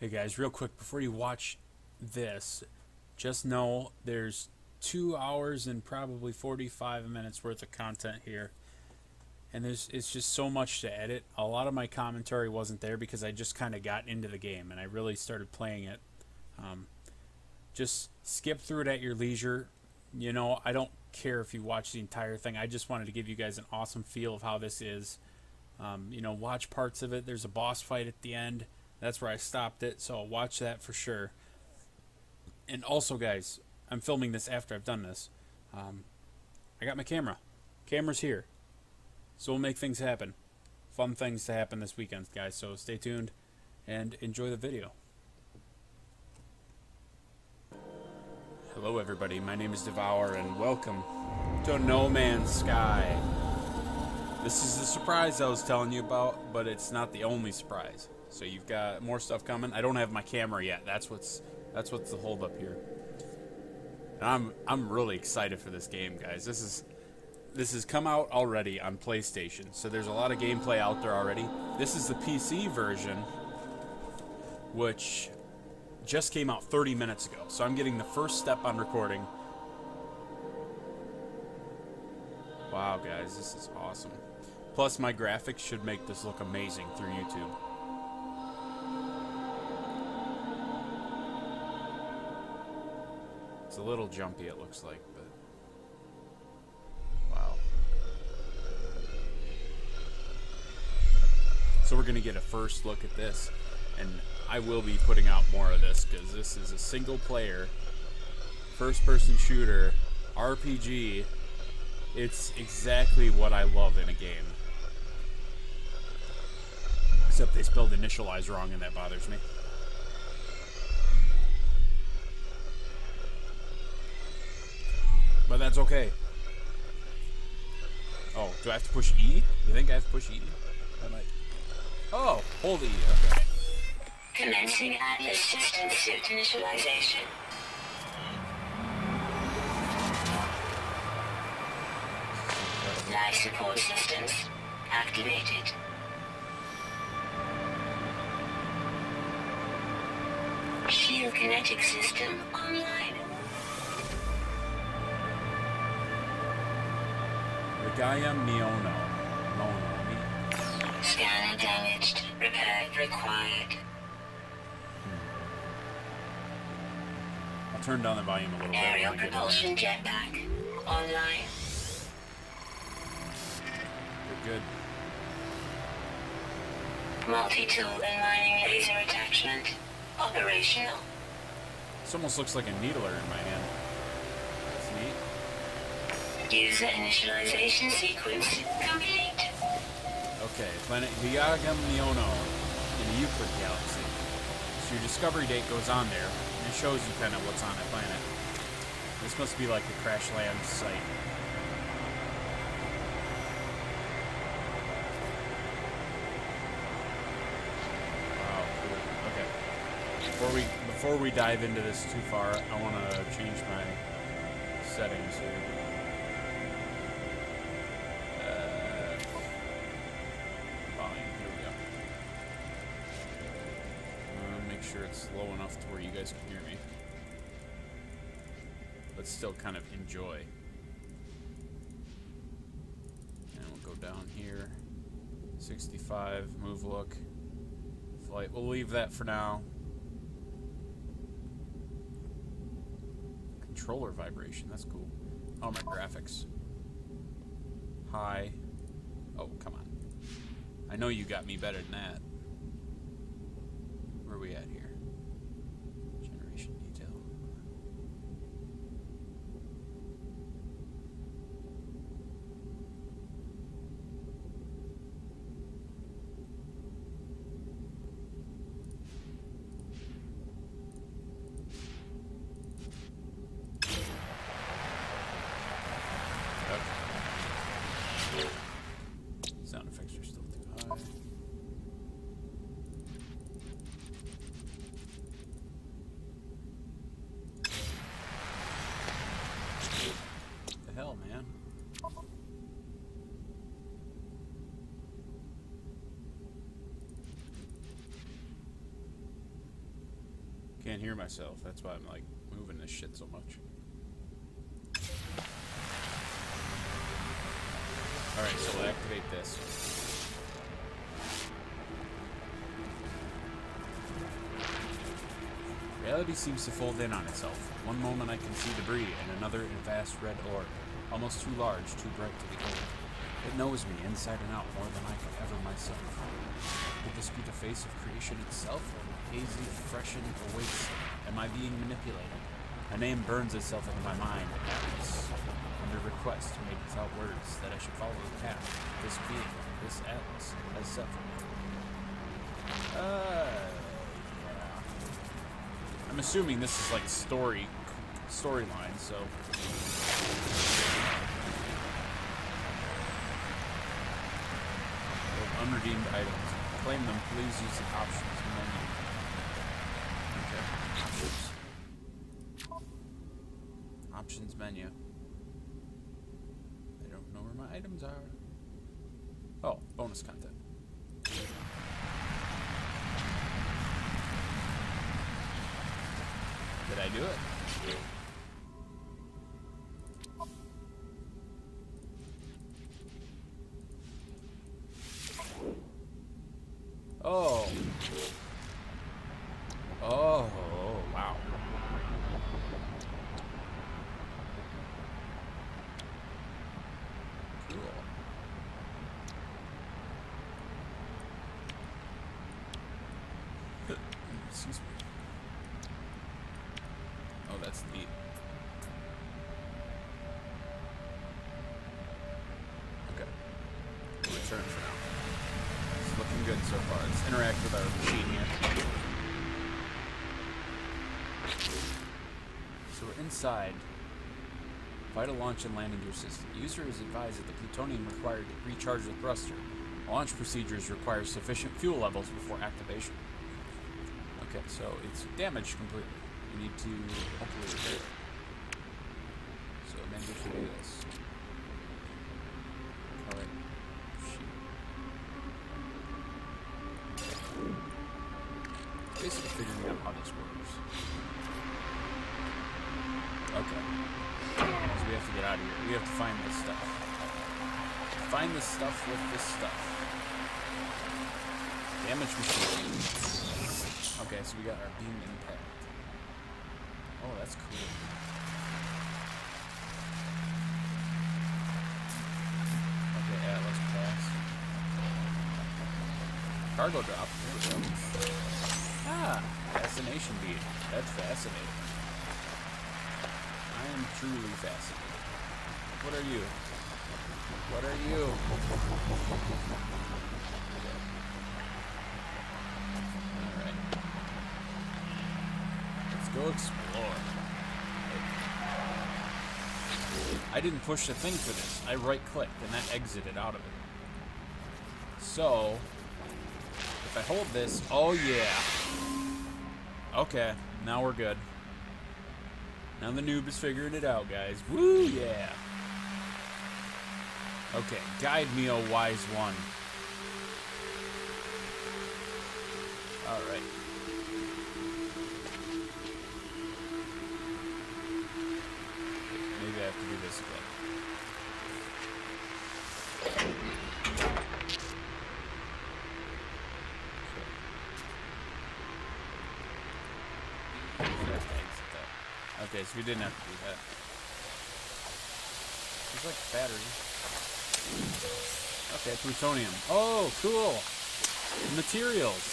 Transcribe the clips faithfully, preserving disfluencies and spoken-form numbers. Hey guys, real quick before you watch this, just know there's two hours and probably forty-five minutes worth of content here, and there's it's just so much to edit. A lot of my commentary wasn't there because I just kind of got into the game and I really started playing it. Um, just skip through it at your leisure. You know, I don't care if you watch the entire thing. I just wanted to give you guys an awesome feel of how this is. Um, you know, watch parts of it. There's a boss fight at the end. That's where I stopped it, so I'll watch that for sure. And also, guys, I'm filming this after I've done this. Um, I got my camera. Camera's here. So we'll make things happen. Fun things to happen this weekend, guys. So stay tuned and enjoy the video. Hello, everybody. My name is Devour, and welcome to No Man's Sky. This is the surprise I was telling you about, but it's not the only surprise. So you've got more stuff coming. I don't have my camera yet. That's what's that's what's the hold up here. And I'm I'm really excited for this game, guys. This is this has come out already on PlayStation. So there's a lot of gameplay out there already. This is the P C version, which just came out thirty minutes ago. So I'm getting the first step on recording. Wow, guys, this is awesome. Plus my graphics should make this look amazing through YouTube. It's a little jumpy, it looks like, but wow. So we're going to get a first look at this, and I will be putting out more of this because this is a single-player, first-person shooter, R P G. It's exactly what I love in a game. Except they spelled initialize wrong, and that bothers me. But that's okay. Oh, do I have to push E? You think I have to push E? I might. Oh, hold E, okay. Commencing Atlas system suit initialization. Life support systems activated. Geokinetic system online. Gaia Miono. Miono. Scanner damaged. Repair required. Hmm. I'll turn down the volume a little bit. Aerial propulsion jetpack. Online. We're good. Multi-tool and mining laser attachment. Operational. This almost looks like a needler in my hand. That's neat. User initialization sequence complete. Okay, planet Viaga Miono in the Euclid galaxy. So your discovery date goes on there, and it shows you kind of what's on that planet. This must be like the crash land site. Wow, cool. Okay. Before we before we dive into this too far, I want to change my settings here. It's low enough to where you guys can hear me, but still kind of enjoy. And we'll go down here, sixty-five, move look, flight. We'll leave that for now. Controller vibration, that's cool. Oh, my graphics. High. Oh, come on. I know you got me better than that. Where are we at here? Generation detail. Okay. Sound effects are still too high. can't hear myself. That's why I'm like moving this shit so much. Alright, so we'll activate this. Reality seems to fold in on itself. One moment I can see debris, and another in vast red orb, almost too large, too bright to behold. It knows me inside and out more than I could ever myself. Could this be the face of creation itself, or the hazy freshen awaits? Am I being manipulated? A name burns itself into my mind, Atlas. Under request, made without words, that I should follow the path this being, this Atlas, has set for me. Uh. I'm assuming this is like story, storyline, so. Unredeemed items. Claim them, please use the options menu. Okay. Options menu. I don't know where my items are. Oh, bonus content. Did I do it? Oh. Oh, wow. Cool. Excuse me. That's neat. Okay. We'll return for now. It's looking good so far. Let's interact with our machine here. So we're inside. Vital launch and landing gear system. User is advised that the plutonium required to recharge the thruster. Launch procedures require sufficient fuel levels before activation. Okay, so it's damaged completely. We need to hopefully repair it. So maybe we should do this. Alright. Shit. Basically figuring out how this works. Okay. So we have to get out of here. We have to find this stuff. Find this stuff with this stuff. Damage machine. Okay, so we got our beam impact. Oh, that's cool. Okay, Atlas pass. Cargo drop. There we go. Ah, fascination bead. That's fascinating. I am truly fascinated. What are you? What are you? Okay. All right. Let's go explore. I didn't push the thing for this. I right-clicked, and that exited out of it. So, if I hold this... Oh, yeah. Okay, now we're good. Now the noob is figuring it out, guys. Woo, yeah. Okay, guide me, oh wise one. Alright. Maybe I have to do this again. Okay, so we didn't have to do that. It's like a battery. Okay, plutonium. Oh, cool! Materials.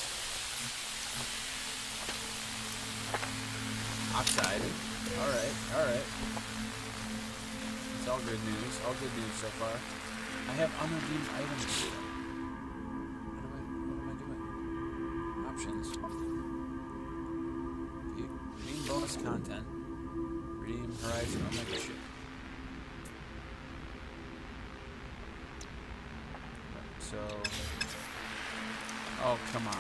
Oxide. Alright, alright. It's all good news. All good news so far. I have unredeemed items. What am I, what am I doing? Options. Redeem bonus content. Redeem Horizon Omega ship. So... Oh, come on.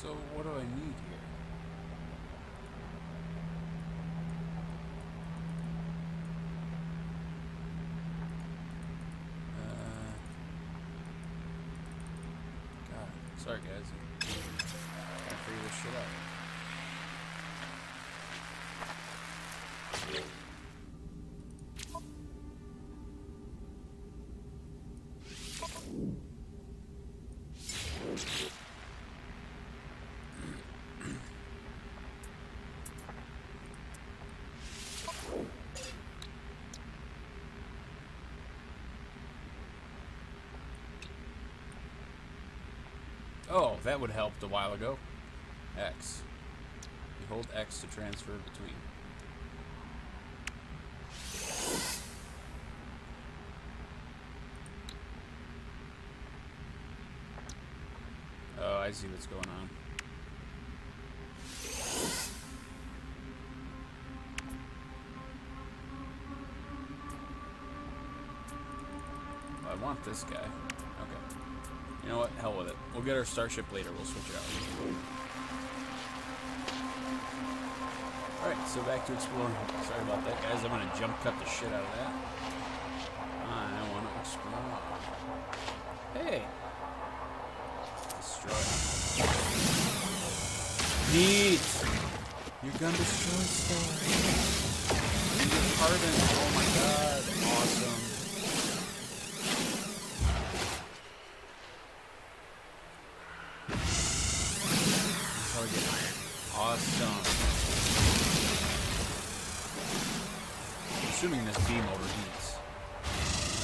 So what do I need here? Sorry guys, I gotta figure this shit out. Oh, that would help a while ago. X. You hold X to transfer between. Oh, I see what's going on. Well, I want this guy. Okay. You know what? Hell with it. We'll get our starship later. We'll switch it out. Alright, so back to exploring. Sorry about that, guys. I'm going to jump cut the shit out of that. I want to explore. Hey! Destroy. Neat! You're going to destroy stuff. You get hardened. Oh my god. Awesome. Assuming this beam overheats.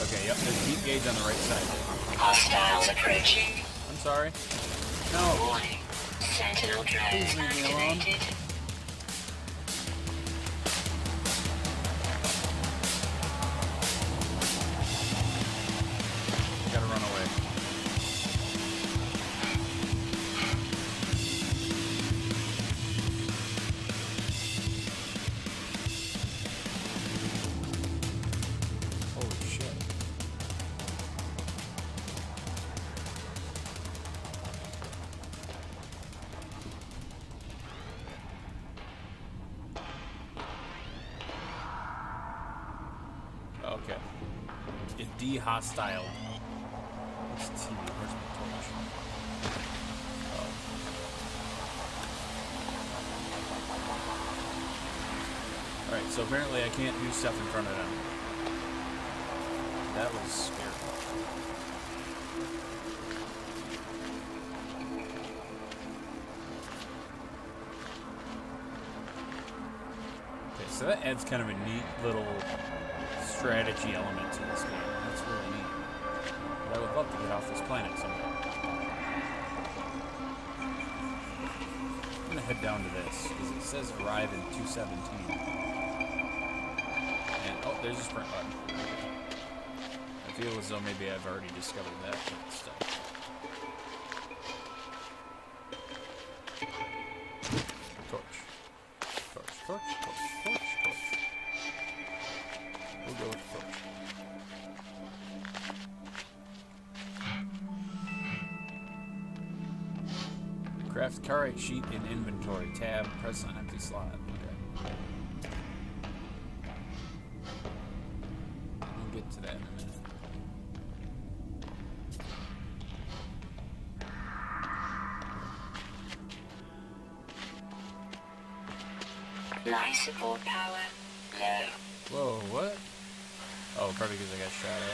Okay, yep, there's a heat gauge on the right side. Hostiles approaching. I'm sorry. No. Warning. Sentinel drone activated. Gotta run away. Okay. It de-hostile. What's T? Where's my torch? Oh. Alright, so apparently I can't do stuff in front of them. That was scary. Okay, so that adds kind of a neat little strategy element to this game. That's really neat. But I would love to get off this planet someday. I'm gonna head down to this, because it says arrive in two seventeen. And, oh, there's a sprint button. I feel as though maybe I've already discovered that stuff. Craft carrot sheet in inventory. Tab. Press on empty slot. Okay. We'll get to that in a minute. Life support power low. Whoa, what? Oh, probably because I got shot at.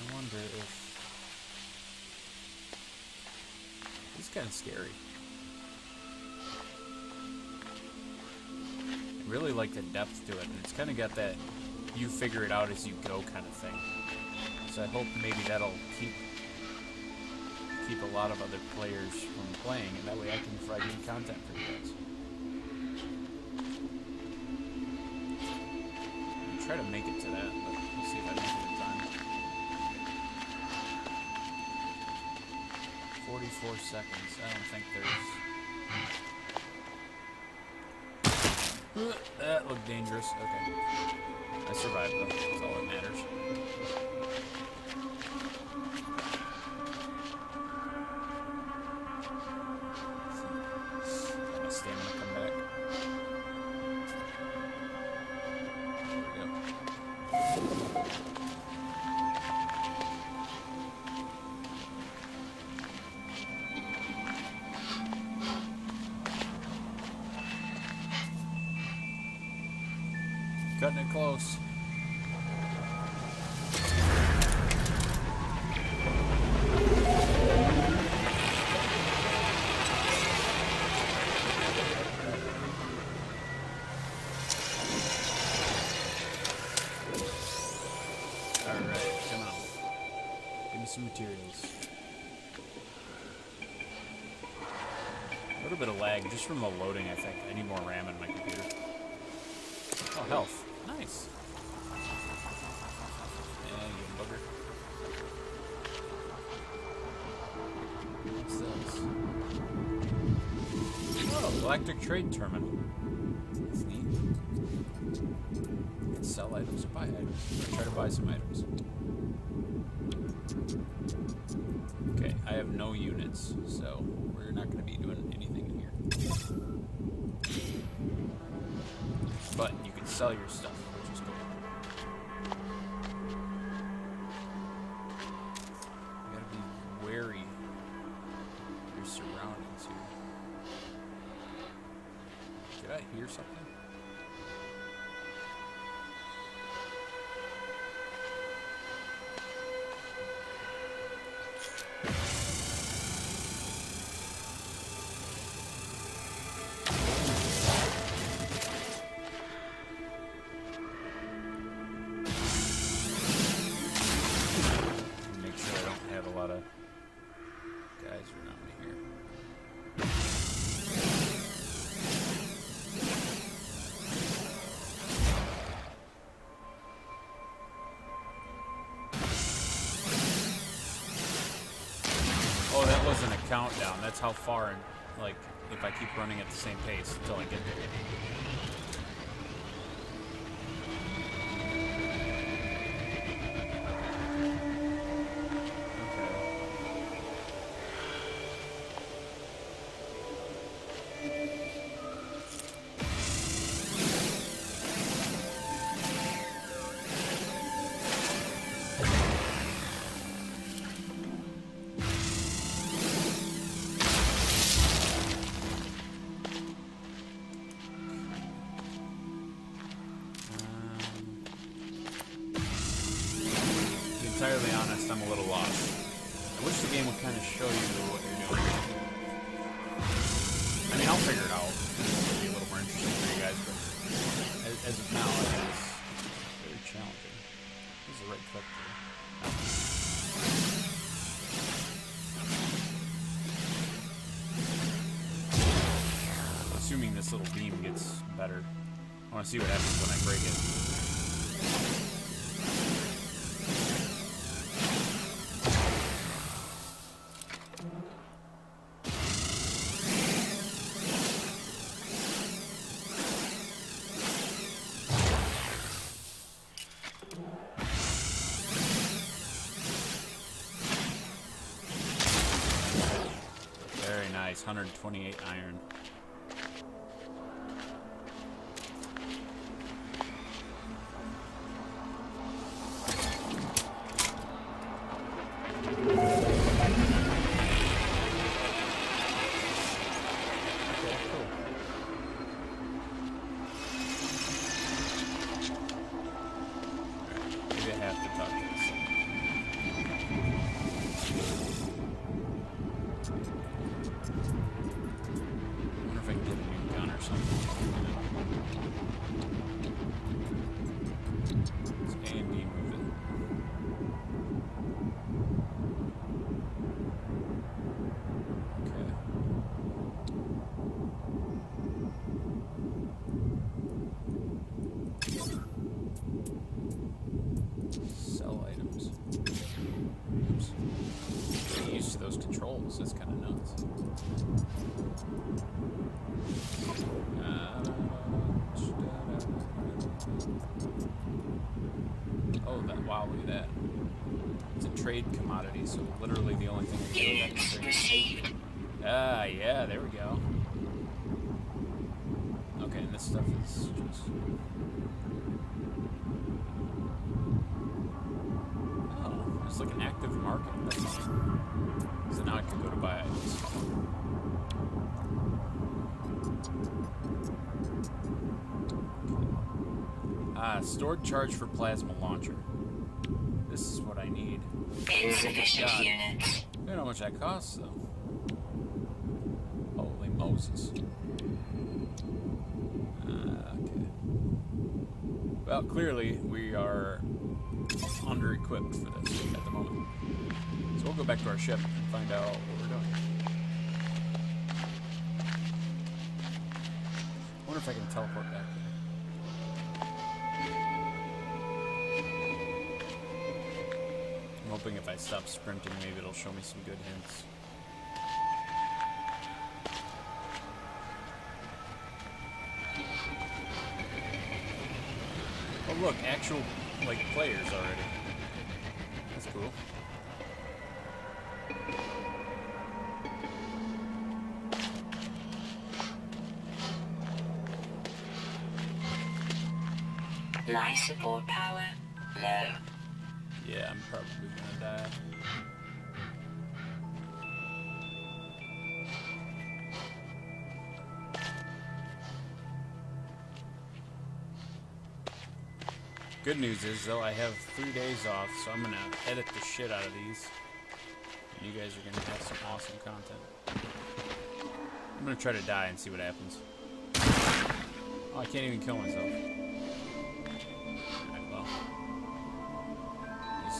I wonder if... it's kind of scary. I really like the depth to it, and it's kind of got that you figure it out as you go kind of thing. So I hope maybe that'll keep keep a lot of other players from playing, and that way I can provide new content for you guys. I'll try to make it to that, but we'll see if I make it in time. forty-four seconds. I don't think there's... that looked dangerous. Okay. I survived though. That's all that matters. cutting it close. Just from the loading, I think. I need more RAM in my computer. Oh, health. Nice. Yeah, you bugger. What's this? Oh, Galactic Trade Terminal. That's neat. I can sell items or buy items. I'm gonna try to buy some items. Okay, I have no units, so we're not going to be doing anything here. But you can sell your stuff, which is cool. You gotta be wary of your surroundings here. Did I hear something? Countdown. That's how far, like, if I keep running at the same pace until I get little beam gets better. I want to see what happens when I break it. Very nice. one hundred twenty-eight iron. Commodity, so literally the only thing we do is received. Ah, yeah, there we go. Okay, and this stuff is just. Oh, it's like like an active marketplace. So now I can go to buy items. Ah, stored charge for plasma launcher. This is what I need. Insufficient God. Units. I don't know how much that costs, though. Holy Moses. Uh, okay. Well, clearly, we are under-equipped for this at the moment. So we'll go back to our ship and find out what we're doing. I wonder if I can teleport back. I'm hoping if I stop sprinting, maybe it'll show me some good hints. Oh look, actual, like, players already. That's cool. Life support power low. Yeah, I'm probably gonna die. Good news is, though, I have three days off, so I'm gonna edit the shit out of these. And you guys are gonna have some awesome content. I'm gonna try to die and see what happens. Oh, I can't even kill myself.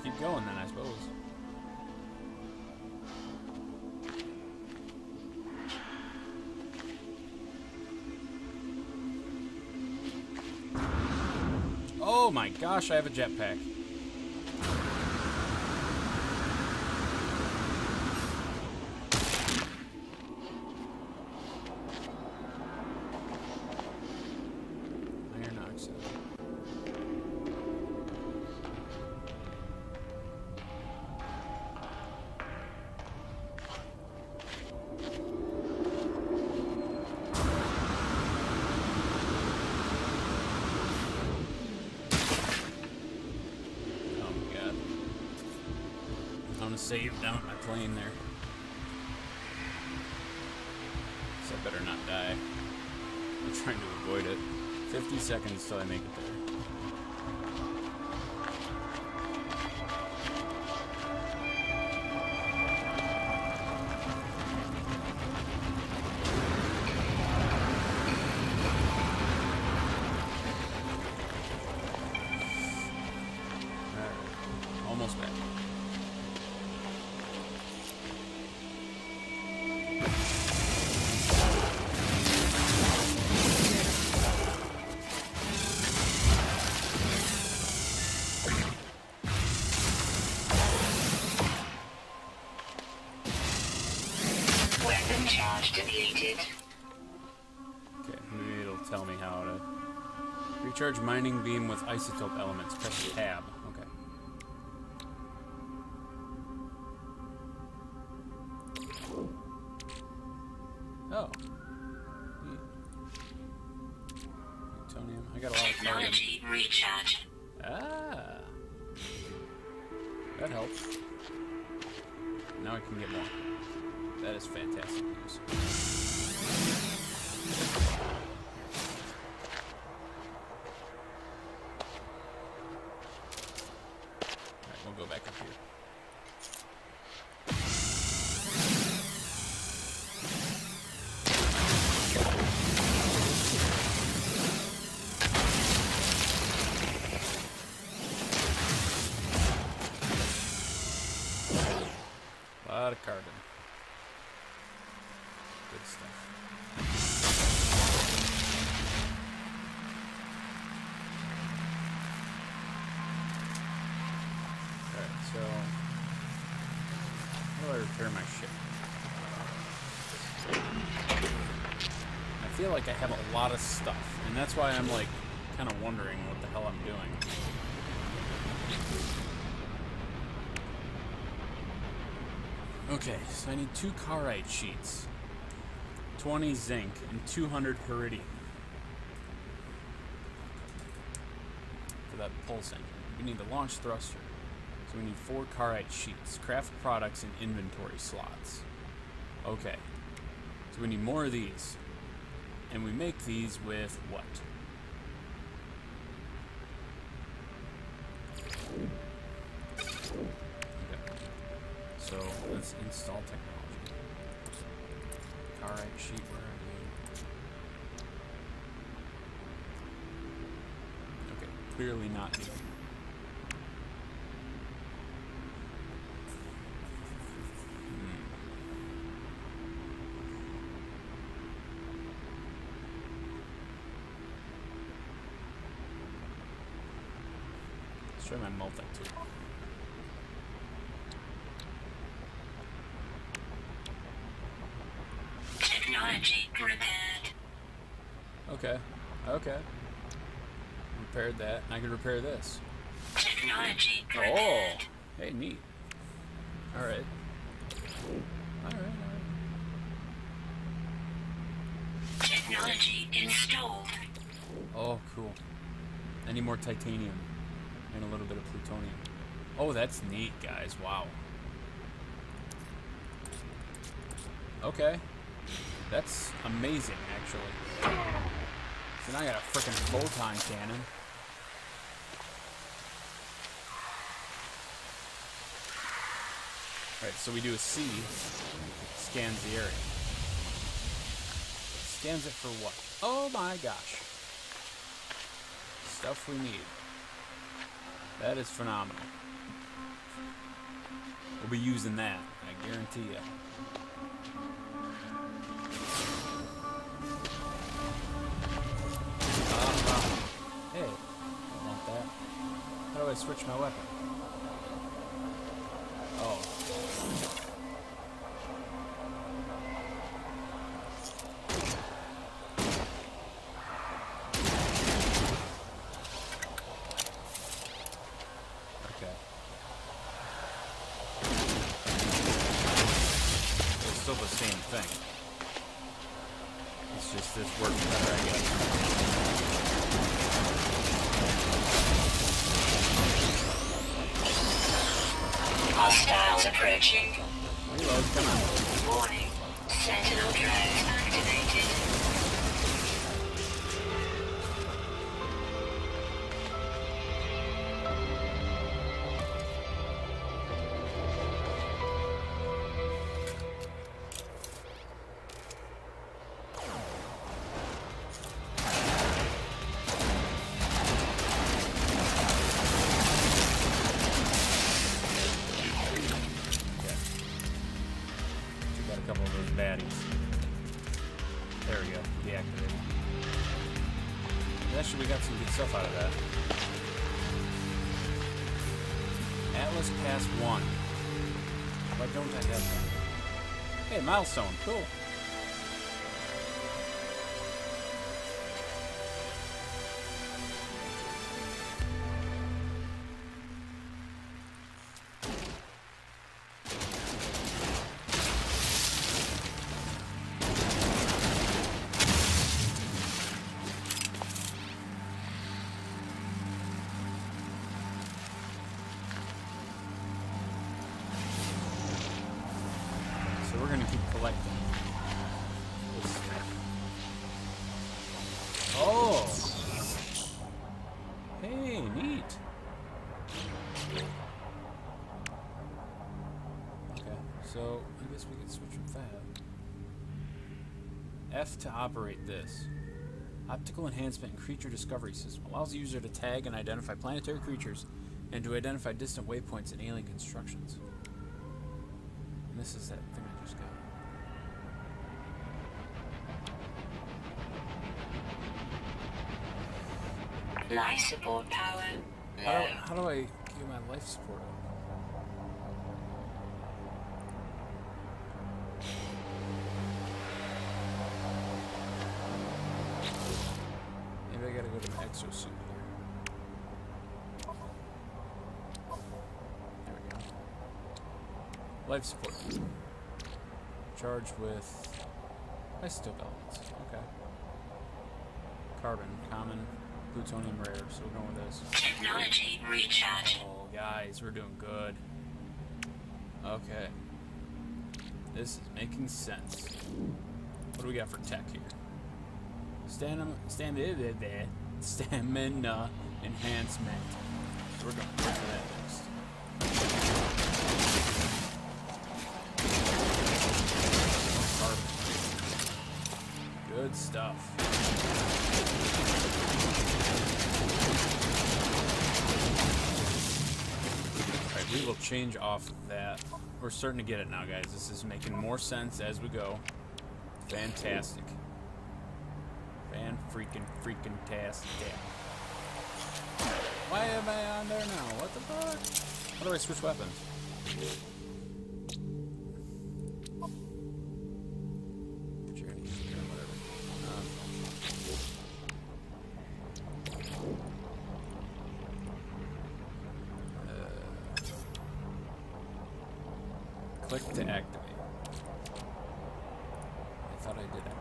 Keep going then, I suppose. Oh my gosh, I have a jetpack. Saved down my plane there. So I better not die. I'm trying to avoid it. fifty seconds till I make it there. Recharge mining beam with isotope elements. Press tab. Okay. Oh. Plutonium. I got a lot of technology recharge. Ah. That helps. Now I can get more. That is fantastic news. Like I have a lot of stuff, and that's why I'm like kind of wondering what the hell I'm doing. Okay, so I need two carite sheets, twenty zinc, and two hundred iridium for that pulsing. We need the launch thruster. So we need four carite sheets. Craft products and inventory slots. Okay. So we need more of these. And we make these with what? Okay. So let's install technology. Carite sheet, where are you? Okay, clearly not needed. Let's try my multi tool. Technology repaired. Okay. Okay. Repaired that. I can repair this. Technology repaired. Oh. Hey, neat. All right. All right. All right. Technology installed. Oh, cool. I need more titanium. And a little bit of plutonium. Oh, that's neat, guys. Wow. Okay. That's amazing, actually. So now I got a frickin' photon cannon. Alright, so we do a C. Scans the area. Scans it for what? Oh my gosh. Stuff we need. That is phenomenal. We'll be using that, I guarantee you. Uh, hey, I want that. How do I switch my weapon? Oh. Stuff out of that. Atlas pass one. Why don't I have that? Hey, milestone. Cool. To operate this. Optical enhancement and creature discovery system allows the user to tag and identify planetary creatures and to identify distant waypoints and alien constructions. And this is that thing I just got. Life support power. How do, how do I get my life support up? Exosuit here. There we go. Life support. Charged with isto balance. Okay. Carbon, common, plutonium rare, so we're going with this. Technology recharge. Oh, Guys, we're doing good. Okay. This is making sense. What do we got for tech here? Stamina, stamina, stamina enhancement. We're going to go for that next. Carbon. Good stuff. Alright, we will change off of that. We're starting to get it now, guys. This is making more sense as we go. Fantastic. Fan freaking freaking tastic. Why am I on there now? What the fuck? How do I switch weapons? Put your hand here and whatever. Um. Click to activate. I thought I did activate it.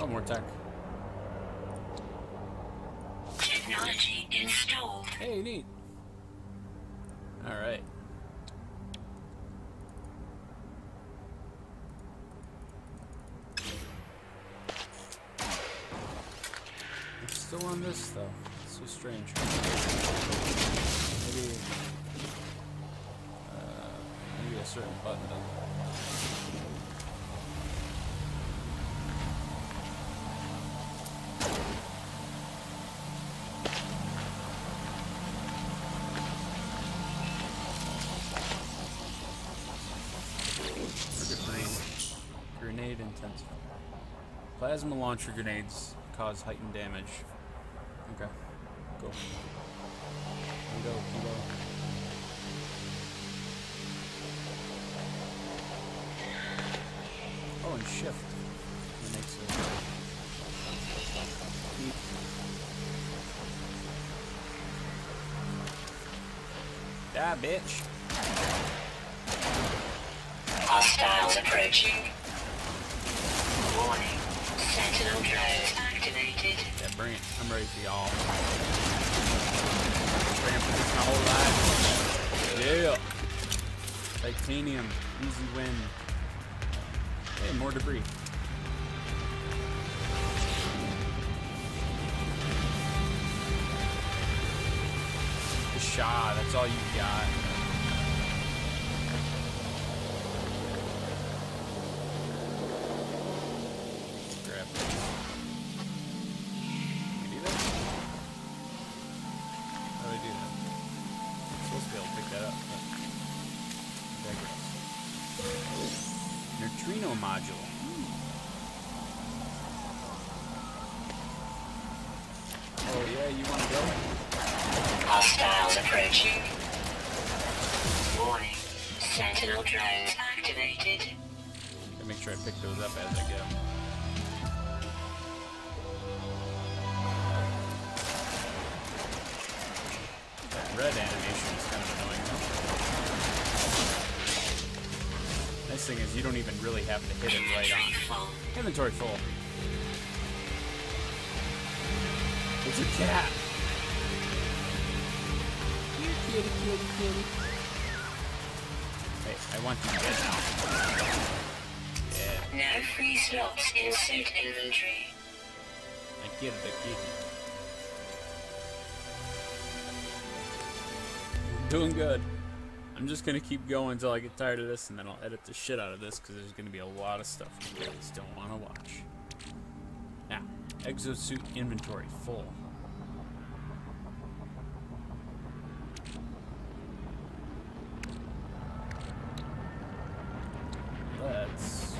Oh, more tech. Technology installed. Hey, neat. All right. Still on this though. It's so strange. Maybe, uh, maybe a certain button doesn't. Or grenade intensifier. Plasma launcher grenades cause heightened damage. Okay, cool. Keep go, keep go. Oh, and shift. It makes it. Keep. Die, bitch. Hostiles approaching. Warning. Sentinel drones activated. Yeah, bring it. I'm ready for y'all. Been for this my whole life. Yeah. Titanium. Easy win. Hey, more debris. The Shah, that's all you got. Neutrino module. Hmm. Oh yeah, you want to go? Hostiles approaching. Warning. Sentinel drones activated. Gotta make sure I pick those up as I go. That red animation is kind of annoying. Nice thing is you don't even really have to hit it right on. Inventory full. It's a cat. Here, kitty, kitty, kitty. Hey, I want you dead now. Yeah. No free slots in suit inventory. I give the kitty. Doing good. I'm just gonna keep going until I get tired of this, and then I'll edit the shit out of this because there's gonna be a lot of stuff you guys don't want to watch. Now, exosuit inventory full. Let's.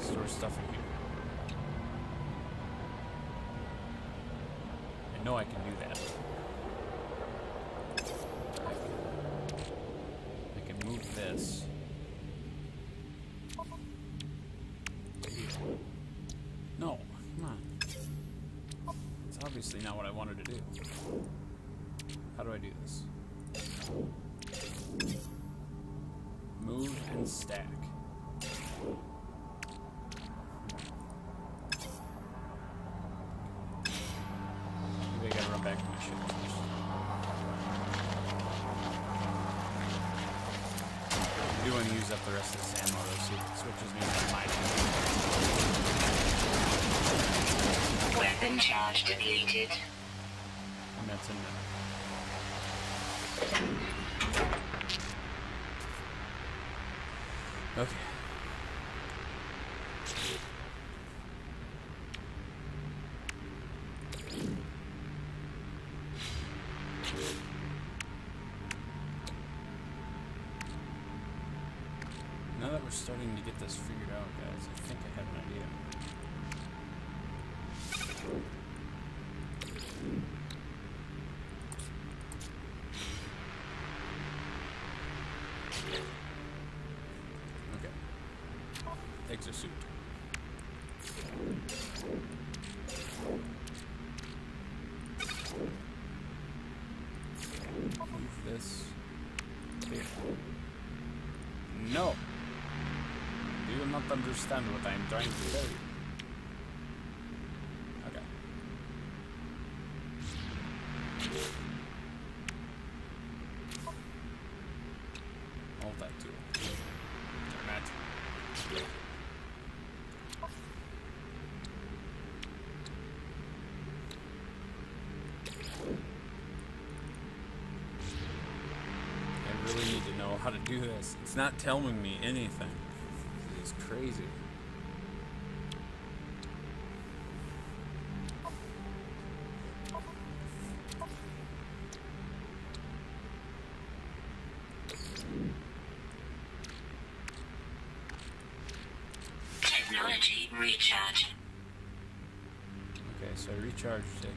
Store stuff in here. I know I can do that. I can, I can move this. No, come on. obviously not what I wanted to do. How do I do this? Move and stack. Maybe I gotta run back to my ship. I do want to use up the rest of this ammo though, so it switches me to my weapon charge depleted. And that's enough. Okay. We're starting to get this figured out, guys. I think I have an idea. Okay. Exosuit. Move this. Here. No! You will not understand what I am trying to tell you. Okay. All that too. Damn it. I really need to know how to do this. It's not telling me anything. It's crazy. Technology recharge. Okay, so I recharged it.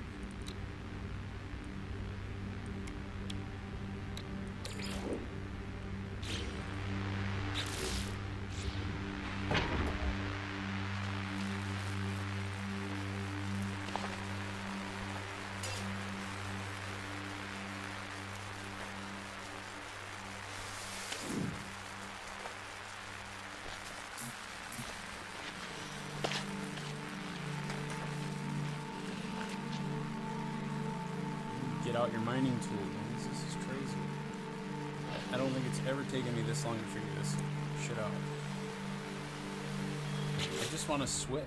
Get out your mining tool, guys. This is crazy. I don't think it's ever taken me this long to figure this shit out. I just want to switch.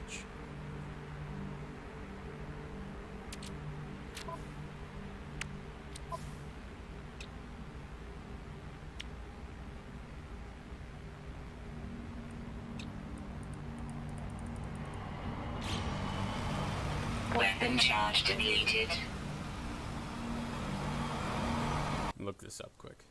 Weapon charge depleted. Look this up quick.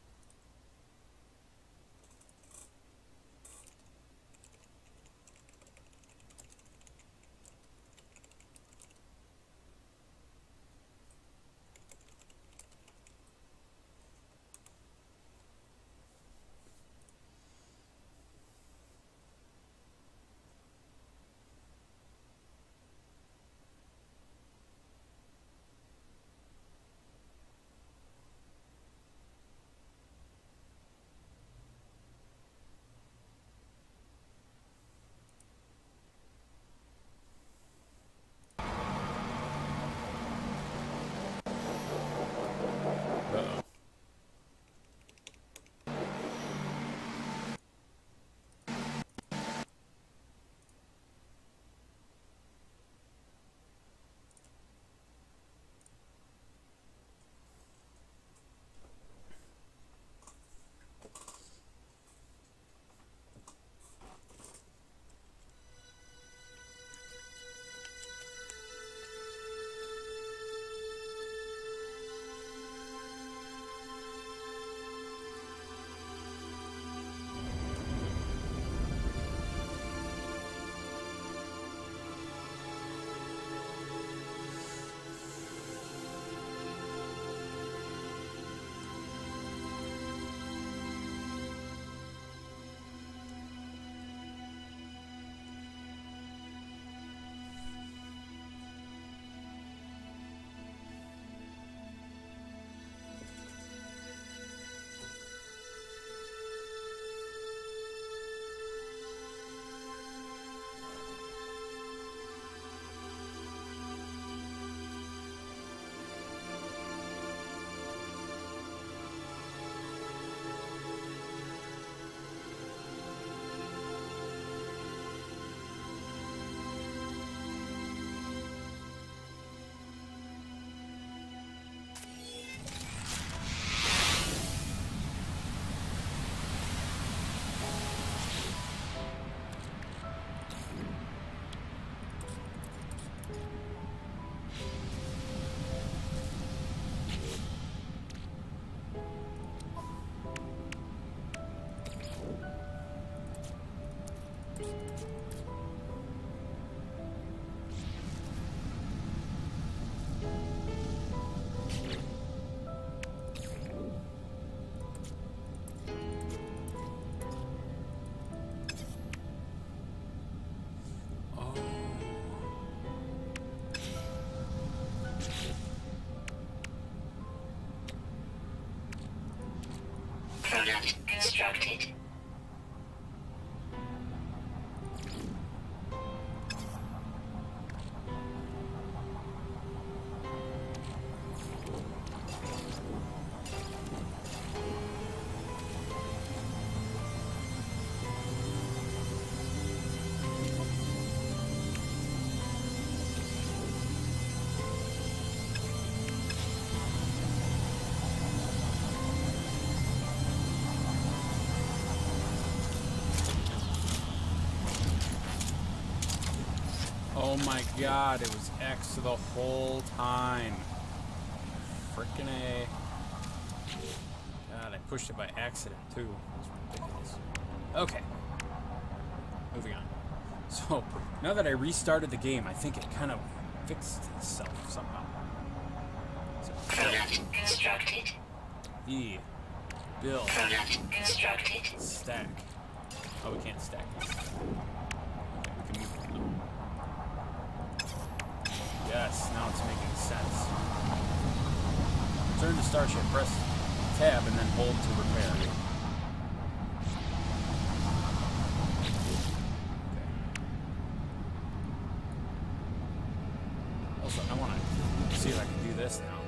started. Oh my god, it was X the whole time. Frickin' A. God, I pushed it by accident, too. It was ridiculous. Okay. Moving on. So, now that I restarted the game, I think it kind of fixed itself somehow. So, product constructed. E. Build. Product constructed. Stack. Oh, we can't stack this. Yes, now it's making sense. Turn to Starship, press tab, and then hold to repair. Okay. Also, I want to see if I can do this now.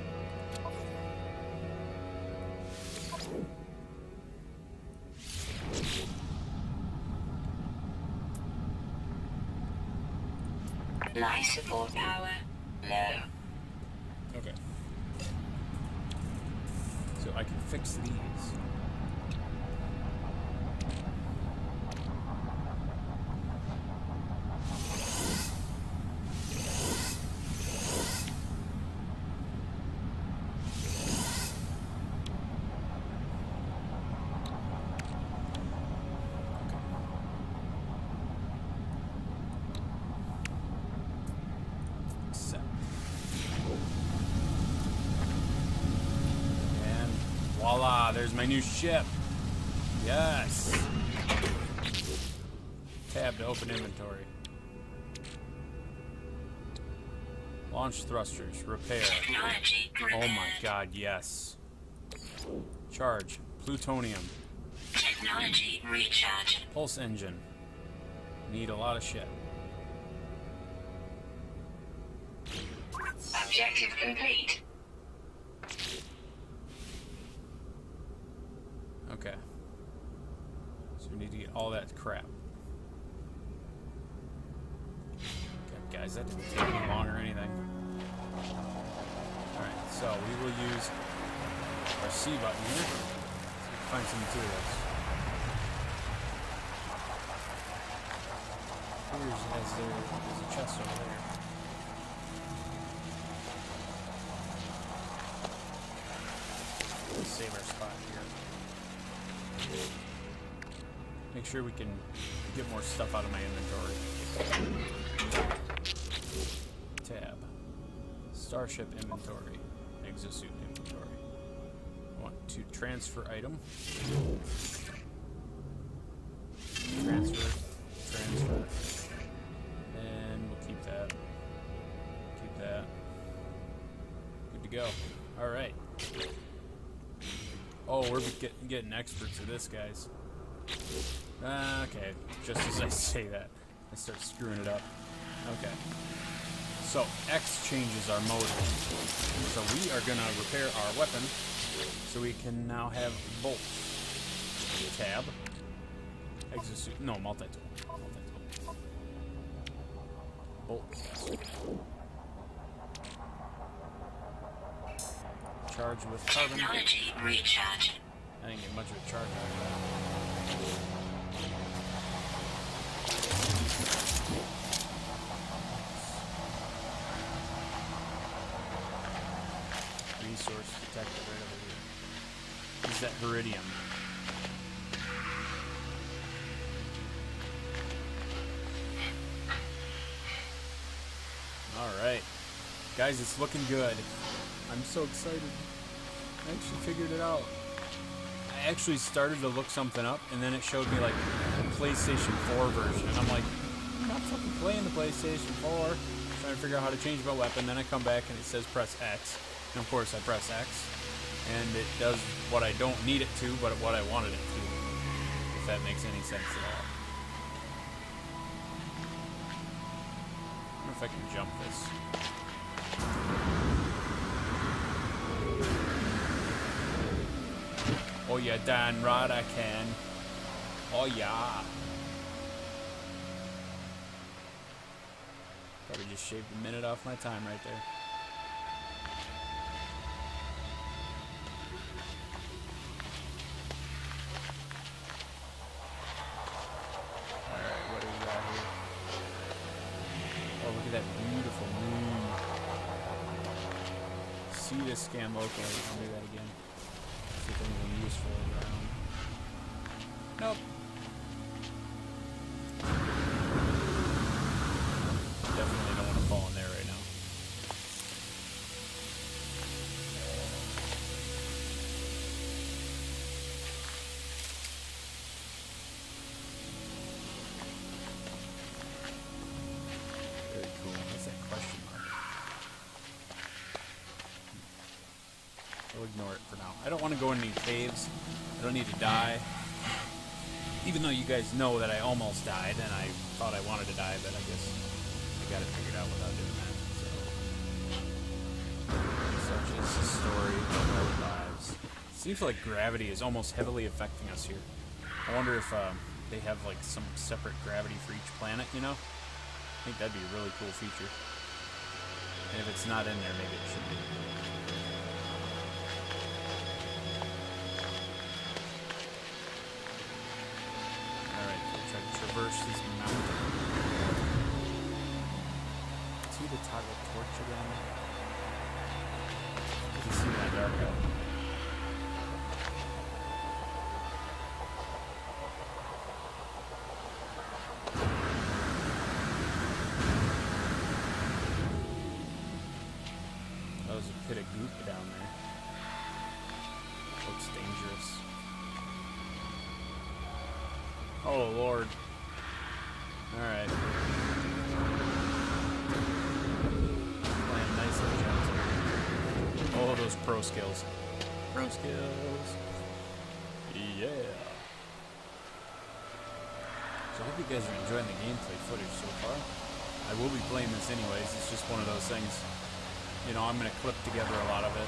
Life support power. No. Okay. So I can fix these. There's my new ship. Yes. Tab to open inventory. Launch thrusters. Repair. Technology. Oh my god, yes. Charge. Plutonium. Technology. Recharge. Pulse engine. Need a lot of shit. Objective complete. Okay. So we need to get all that crap. Okay, guys, that didn't take me long or anything. Alright, so we will use our C button here. So we can find some materials. Here's, as there, there's a chest over there. Let's save our spot here. Make sure we can get more stuff out of my inventory. Tab. Starship inventory. Exosuit inventory. I want to transfer item. Transfer. Transfer. And we'll keep that. Keep that. Good to go. Alright. Oh, we're get, getting experts at this, guys. Uh, okay, just as I say that, I start screwing it up. Okay. So, X changes our motor. So we are going to repair our weapon, so we can now have bolts. Tab. Exosuit. No, multi-tool. Multi-tool. Bolts. Charge with carbon. Technology recharge. I didn't get much of a charge out of that. Resource detected right over here. Is that Viridium? Alright. Guys, it's looking good. I'm so excited. I actually figured it out. I actually started to look something up, and then it showed me, like, the PlayStation four version. And I'm like, I'm not fucking playing the PlayStation four. I'm trying to figure out how to change my weapon. Then I come back, and it says press X. And, of course, I press X. And it does what I don't need it to, but what I wanted it to. if that makes any sense at all. I wonder if I can jump this. Oh yeah, darn right I can. Oh yeah. Probably just shaved a minute off my time right there. Scam locally, I'll do that again. See if anything useful around. Nope. Definitely don't want to fall in there right now. Very cool. What's that question mark? I'll ignore it for now. I don't want to go in any caves. I don't need to die. Even though you guys know that I almost died, and I thought I wanted to die, but I guess I got it figured out without doing that. So, such is the story of our lives. It seems like gravity is almost heavily affecting us here. I wonder if um, they have like some separate gravity for each planet, you know? I think that'd be a really cool feature. And if it's not in there, maybe it should be. Traverse this mountain. See the toggle torch again? You can see that dark out. That was a pit of goop down there. Looks dangerous. Oh Lord. Alright. Playing nice little jumps. Oh, those pro skills. Pro skills. Yeah. So I hope you guys are enjoying the gameplay footage so far. I will be playing this anyways. It's just one of those things. You know, I'm going to clip together a lot of it.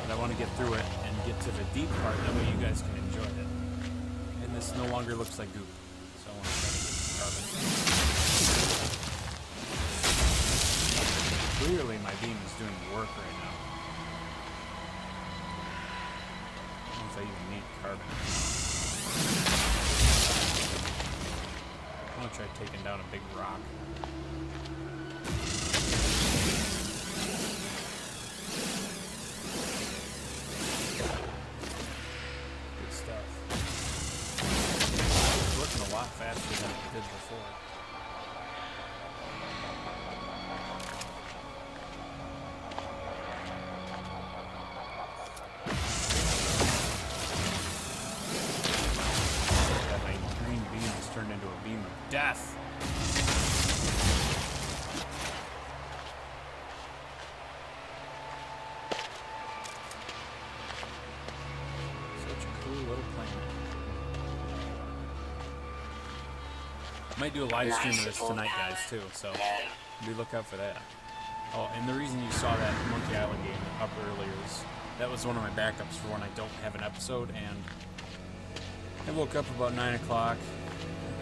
But I want to get through it and get to the deep part. That way you guys can enjoy it. And this no longer looks like goop. So I want to try to clearly my beam is doing work right now. I don't know if I even need carbon. I'm gonna try taking down a big rock. Good stuff. It's working a lot faster than it did before. Death. Such a cool little planet. Might do a live stream of this tonight, guys, too, so be look out for that. Oh, and the reason you saw that Monkey Island game up earlier is that was one of my backups for when I don't have an episode, and I woke up about nine o'clock.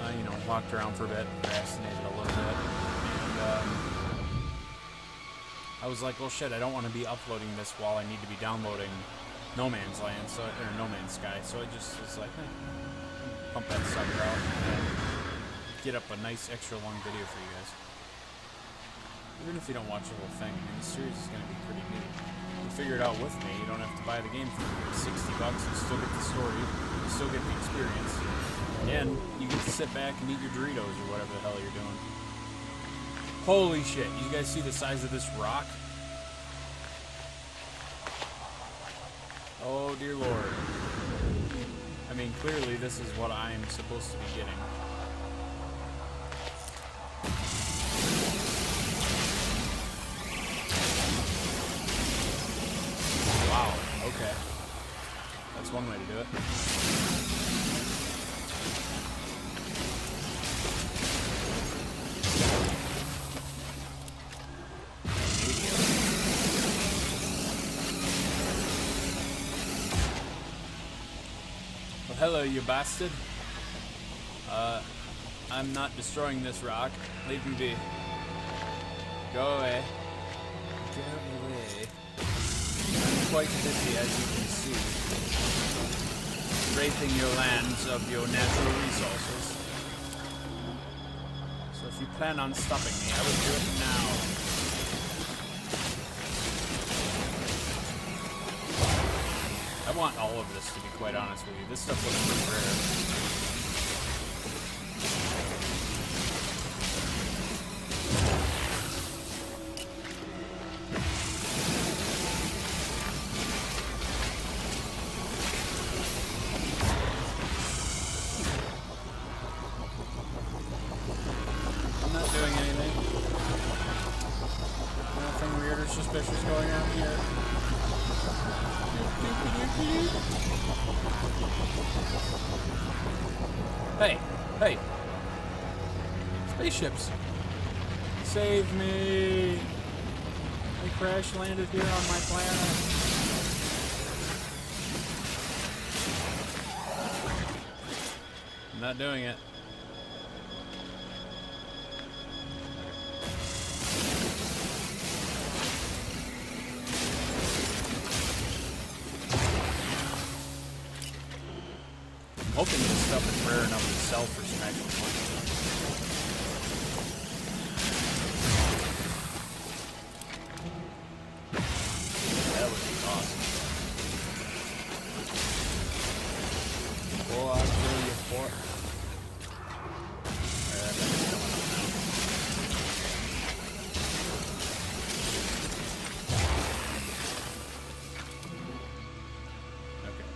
Uh, you know, walked around for a bit, procrastinated a little bit, and um, I was like, well, shit, I don't want to be uploading this while I need to be downloading No Man's Land, so, or No Man's Sky, so I just was like, eh, pump that sucker out and get up a nice extra long video for you guys. Even if you don't watch the whole thing, I mean, the series is going to be pretty neat. You figure it out with me, you don't have to buy the game for me. It's sixty bucks, you still get the story, you still get the experience. And you get to sit back and eat your Doritos or whatever the hell you're doing. Holy shit, you guys see the size of this rock? Oh dear Lord. I mean, clearly this is what I'm supposed to be getting. Wow, okay. That's one way to do it. Hello, you bastard. Uh, I'm not destroying this rock. Leave me be. Go away. Go away. I'm quite busy, as you can see, raping your lands of your natural resources. So if you plan on stopping me, I would do it now. I want all of this, to be quite honest with you. This stuff looks pretty rare. I'm not doing anything. Nothing weird or suspicious going on here. Hey, hey, spaceships, save me. I crash landed here on my planet. I'm not doing it. I'm hoping this stuff is rare enough to sell for some actual money. That would be awesome. Four out of four. Alright, that's going on now. Okay.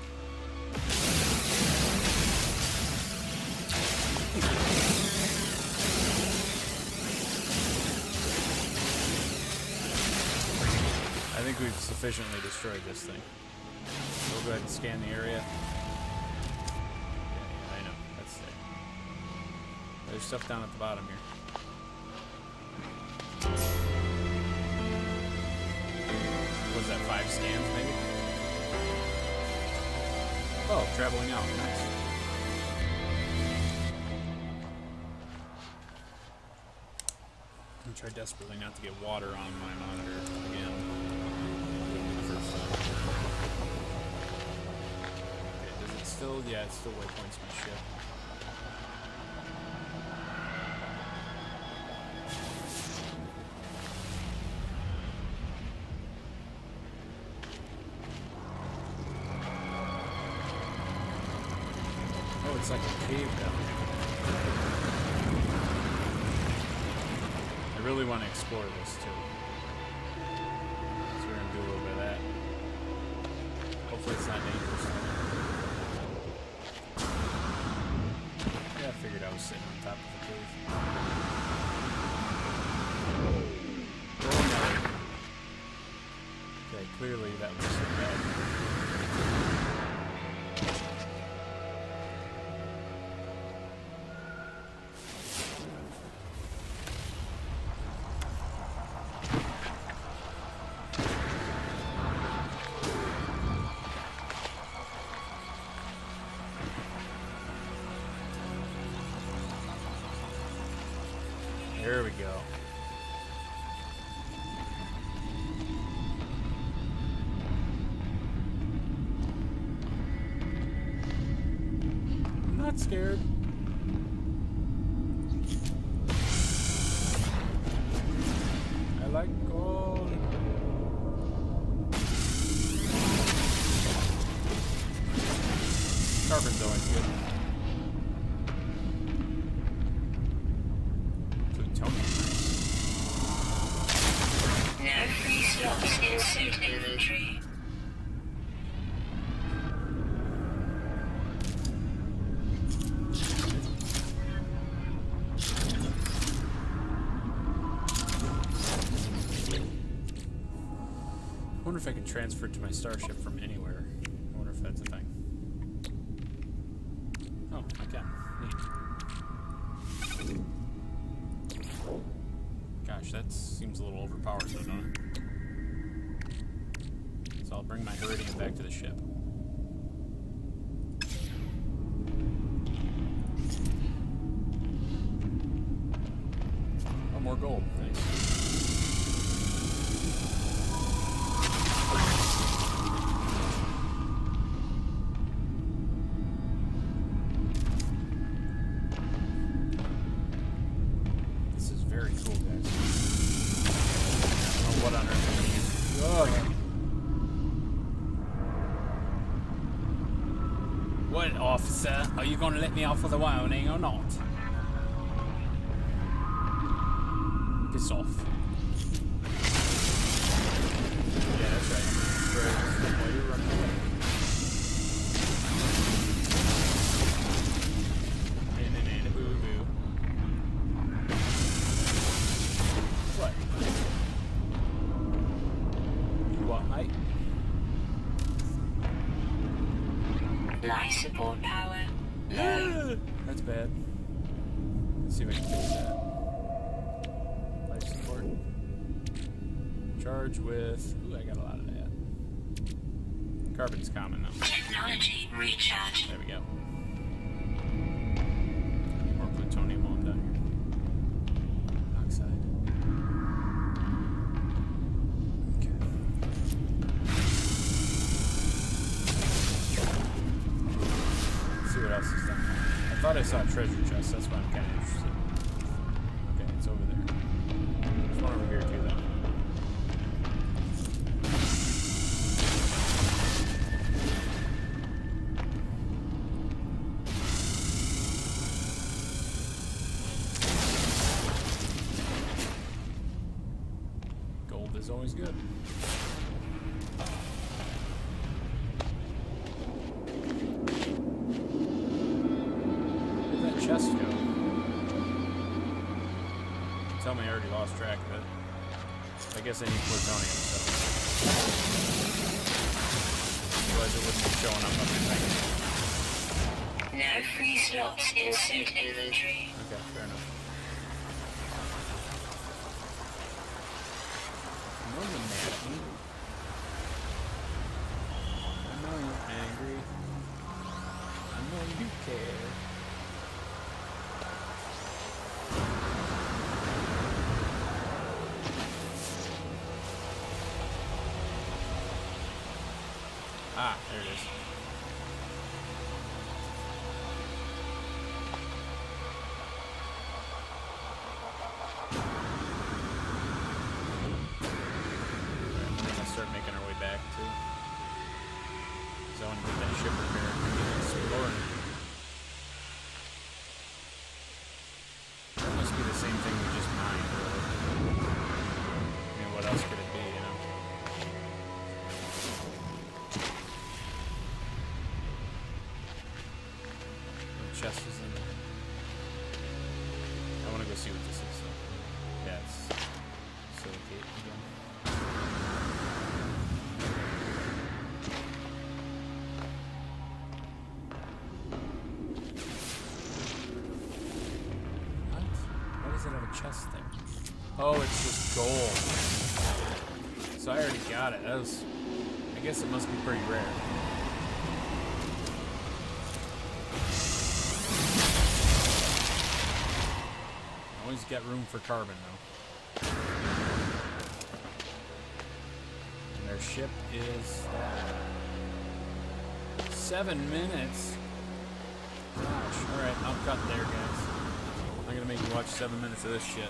I think we've sufficiently destroyed this thing. We'll go ahead and scan the area. Yeah, I know, that's it. There's stuff down at the bottom here. What's that, five scans maybe? Oh, traveling out, nice. I try desperately not to get water on my monitor again. Okay, does it still? Yeah, it still waypoints my ship. Oh, it's like a cave down here. I really want to explore this too. Do a little bit of that. Hopefully it's not dangerous. Yeah, I figured I was sitting on top of the cave. Oh, no. Okay, clearly that was so bad. There we go. I'm not scared. I like gold. Carbon's always good. Insert inventory. I wonder if I can transfer it to my starship from anywhere. I wonder if that's a thing. Oh, I can. Neat. Gosh, that seems a little overpowered though, doesn't it? So I'll bring my Iridium back to the ship. him. What, officer? Are you going to let me off with a warning or not? Piss off. Yeah, that's right. Right. Well, you're running away. In and in a boo boo. What? You what, mate? Life support power. No. That's bad. Let's see if I can fix that. Charged with. Ooh, I got a lot of that. Carbon's common though. Technology recharge. There we go. More plutonium while I'm down here. Oxide. Okay. Let's see what else is down there. I thought I saw a treasure chest, that's why I'm kind of interested. Okay, it's over there. There's one over here too though. It's always good. Where'd that chest go? Tell me I already lost track of it. I guess I need plutonium, so. Otherwise it wouldn't be showing up on your thing. No free slots in suit inventory. Okay, fair enough. More than mad at me. I know you're angry. I know you care. Ah, there it is. Chest thing. Oh, it's just gold. So I already got it. That was, I guess it must be pretty rare. Always got room for carbon, though. And their ship is uh, seven minutes. Gosh. All right, I'll cut there, guys. I'm gonna make you watch seven minutes of this shit.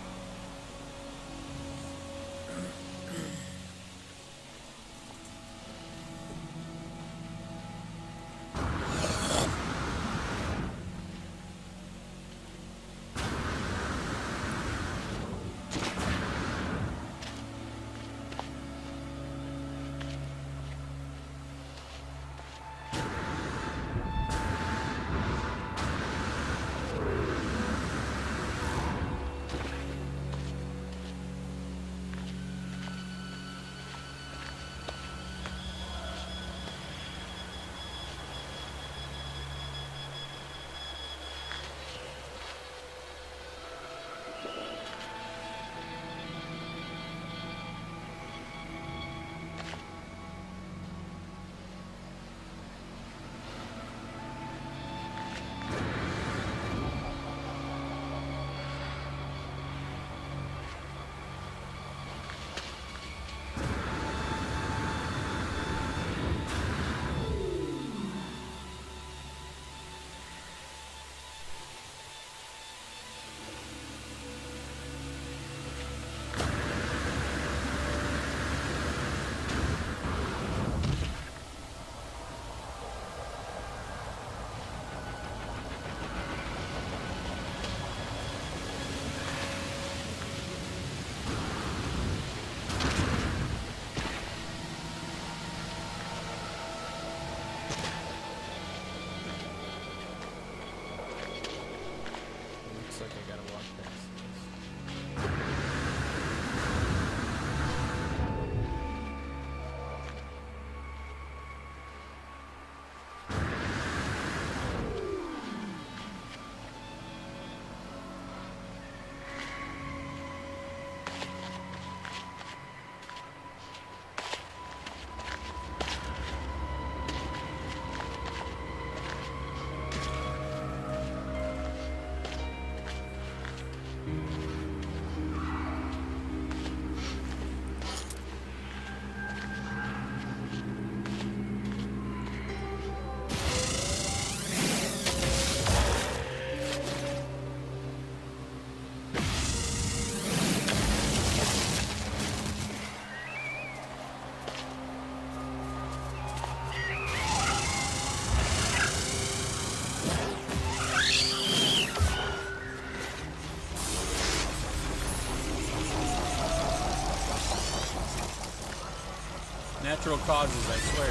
Natural causes, I swear.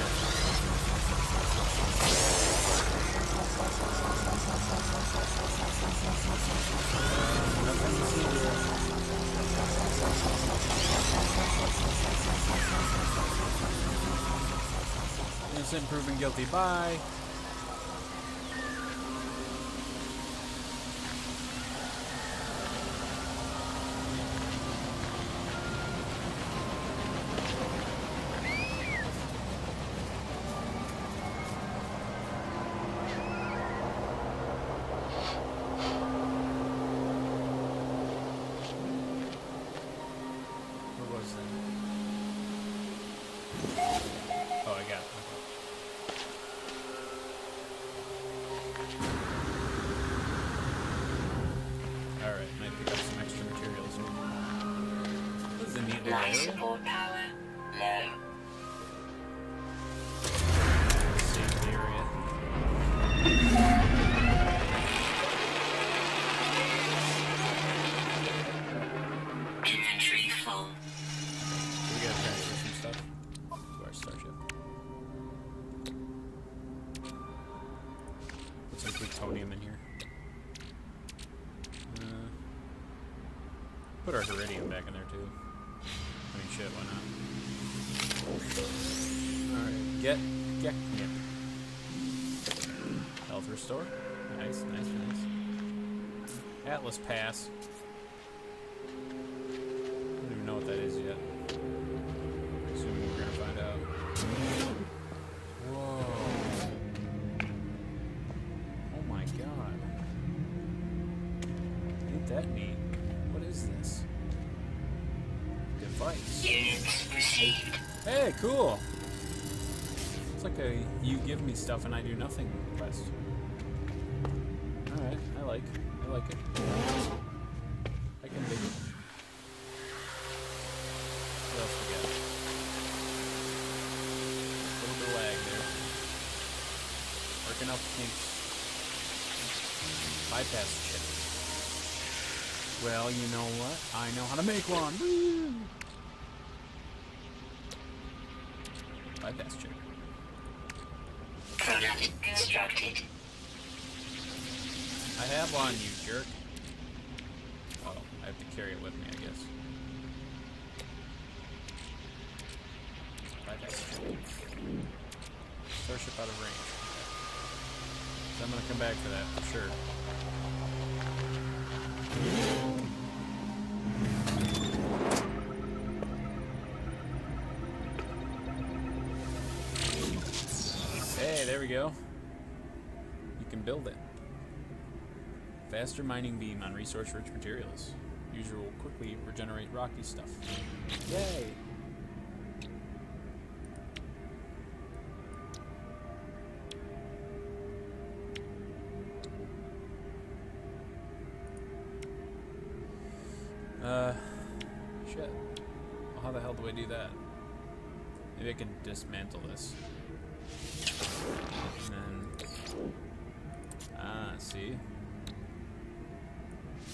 Innocent proven guilty by. Store. Nice, nice, nice. Atlas pass. I don't even know what that is yet. Assuming we're gonna find out. Whoa. Oh my god. Ain't that neat? What is this? Device. Units received. Hey, cool. It's like a you give me stuff and I do nothing quest. I like, I like it. I can dig it. What else we got? A little bit of lag there. Working out the kinks. Bypass chip. Well, you know what? I know how to make one. Woo! Bypass chip. Product constructed. I have one, you jerk. Oh, I have to carry it with me, I guess. Starship out of range. So I'm gonna come back to that for sure. Hey, there we go. You can build it. Faster mining beam on resource-rich materials. User will quickly regenerate rocky stuff. Yay! Uh, shit. Well, how the hell do I do that? Maybe I can dismantle this. And then... Ah, see?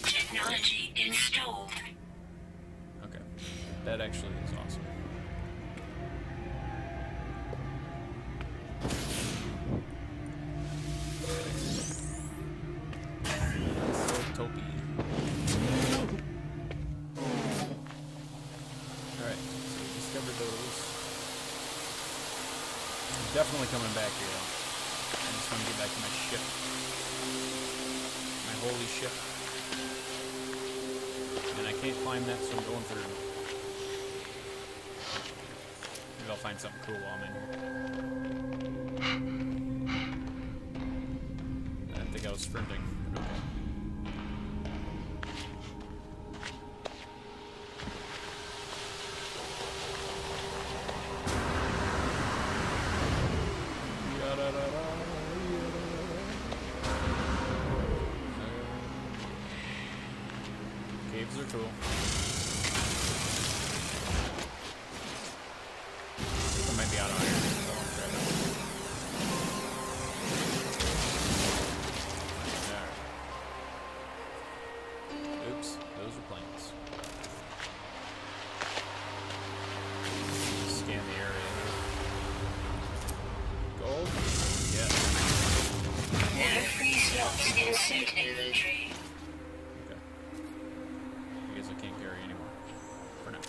Technology installed. Okay, that actually is awesome. Alright, so we discovered those. I'm definitely coming back here though. I just want to get back to my ship. My holy ship. And I can't climb that, so I'm going through. Maybe I'll find something cool while I'm in here. I think I was sprinting. Okay. Scan the area. Second inventory. Okay. I guess I can't carry anymore. For now.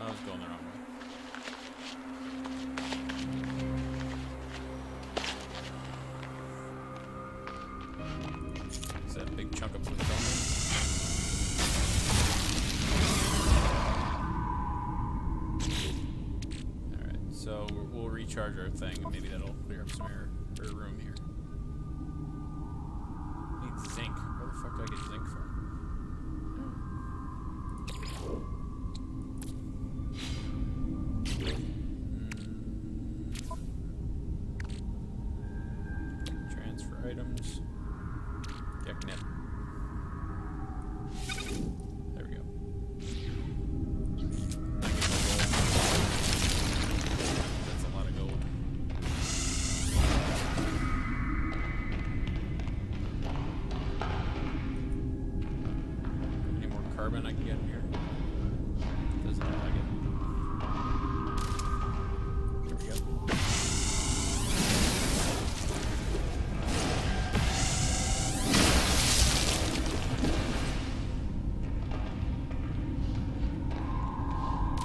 I was going the wrong way. Charge our thing, and maybe that'll clear up some air or room here. I need zinc. Where the fuck do I get zinc from? Transfer items. Yep, yep. There we go. Carbon I can get in here. Doesn't look like it. Here we go.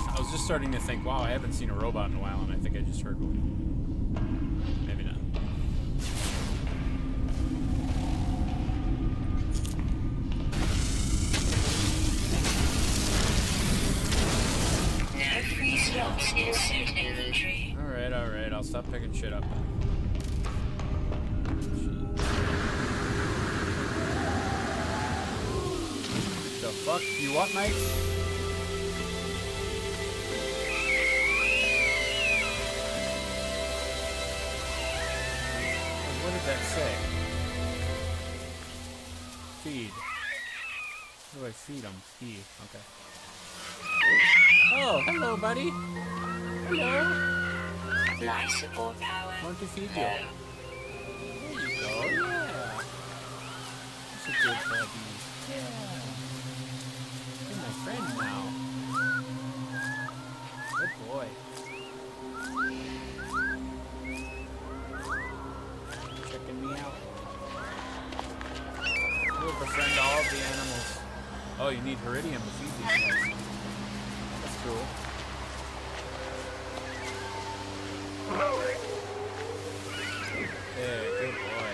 I was just starting to think, wow, I haven't seen a robot in a while, and I think I just heard one. Maybe not. Alright, alright, I'll stop picking shit up then. Shit. The fuck? You what, mate? What did that say? Feed. How do I feed him? E. Okay. Oh, hello, buddy. Hello. Life support power. Want to feed you? There you go. Yeah. That's a good buddy. Yeah. You're my friend now. Good boy. Checking me out. We'll befriend all the animals. Oh, you need Heridium to feed these guys. That's cool. Yeah, good boy.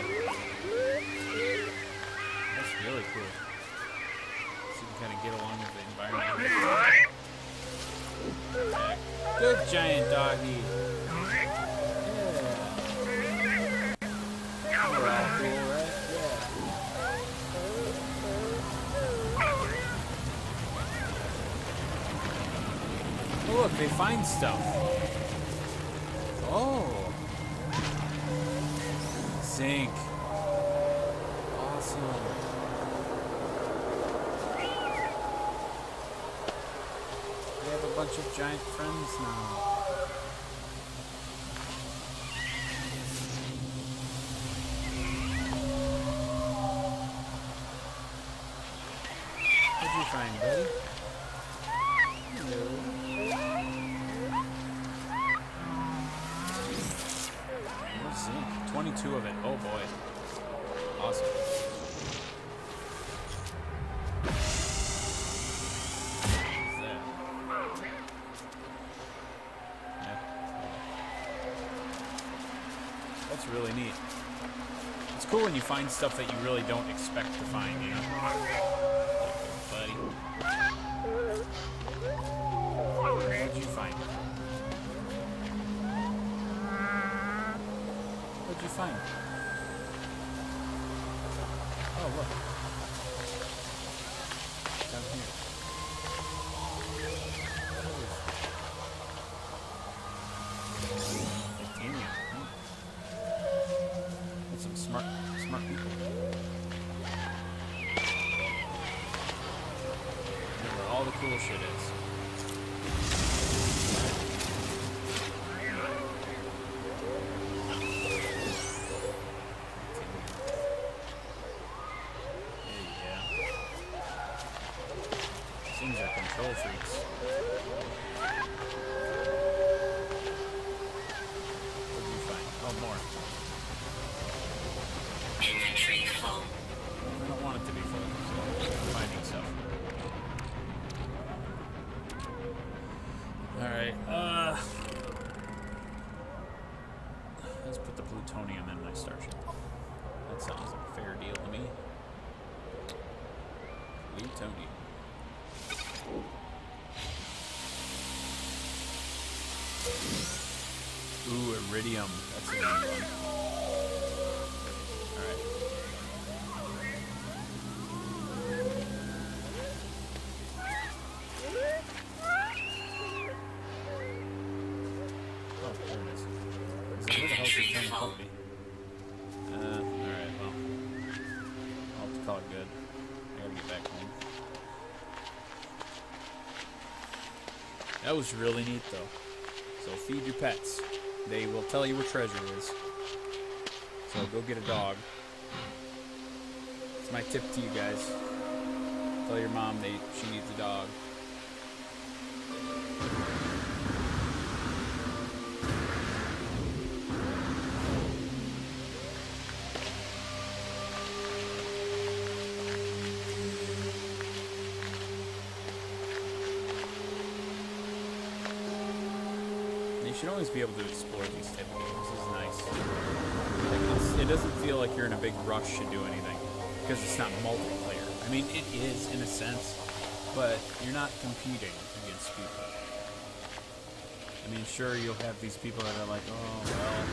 That's really cool. So you can kind of get along with the environment. Good giant doggy. Yeah. We're all cool, right? Yeah. Oh, look, they find stuff. Oh, zinc. Awesome. We have a bunch of giant friends now. What'd you find, buddy? Hello. twenty-two of it. Oh boy. Awesome. What is that? Yeah. That's really neat. It's cool when you find stuff that you really don't expect to find, you know? Like, buddy. Where'd you find it? What'd you find? Oh, look. Down here. Titanium. Hmm. That's some smart, smart people. Know where all the cool shit is. What did you find? No more. Inventory full. I don't want it to be full, so I'm finding stuff. Alright, uh... let's put the plutonium in my starship. That sounds like a fair deal to me. Plutonium. Ooh, iridium. That's a good one. Alright. Oh, there it is. So where the hell is this thing put me? Uh, alright, well. I'll have to call it good. I gotta get back home. That was really neat, though. So feed your pets. They will tell you where treasure is. So go get a dog. It's my tip to you guys. Tell your mom that she needs a dog. You should always be able to explore these type of games. This is nice. Like, it doesn't feel like you're in a big rush to do anything because it's not multiplayer. I mean, it is in a sense, but you're not competing against people. I mean, sure, you'll have these people that are like, oh, well,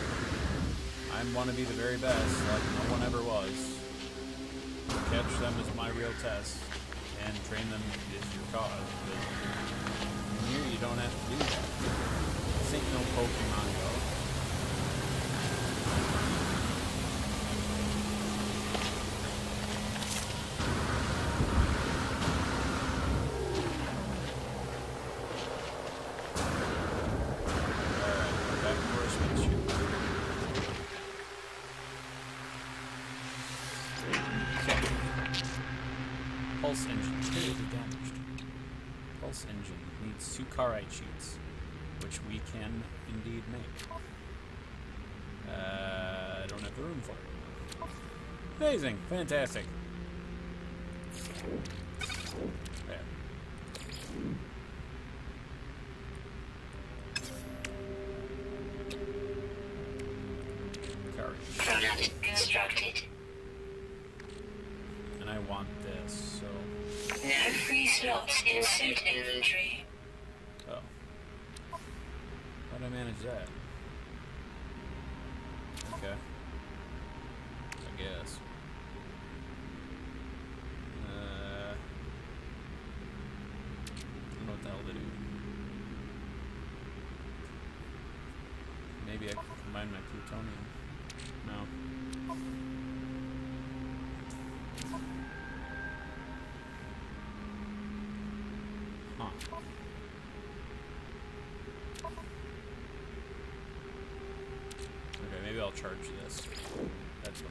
I want to be the very best, like no one ever was. Catch them as my real test, and train them is your cause. But here, you don't have to do that. This ain't no Pokemon Go. Alright, back for a spaceship. Okay. Pulse engine. Clearly damaged. Pulse engine needs two carite sheets, which we can indeed make. Uh, I don't have the room for it. Amazing, fantastic. There. Carriage. Constructed. And I want this, so. No free slots in suit inventory. How do I manage that? Okay. I guess. Uh, I don't know what the hell to do. Maybe I can combine my plutonium. No. Huh. I'll charge this. That's what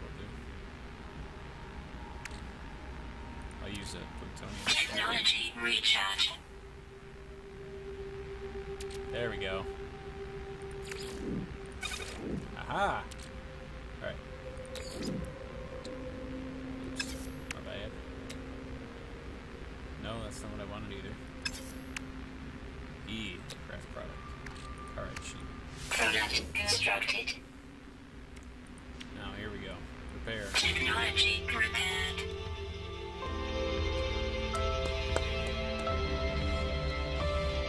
I'll do. I'll use a plutonium. Technology recharge. There we go. Aha! Alright. Oops. Not bad. No, that's not what I wanted either. E. Craft product. Alright, sheet. Product constructed. Repair. Technology repaired.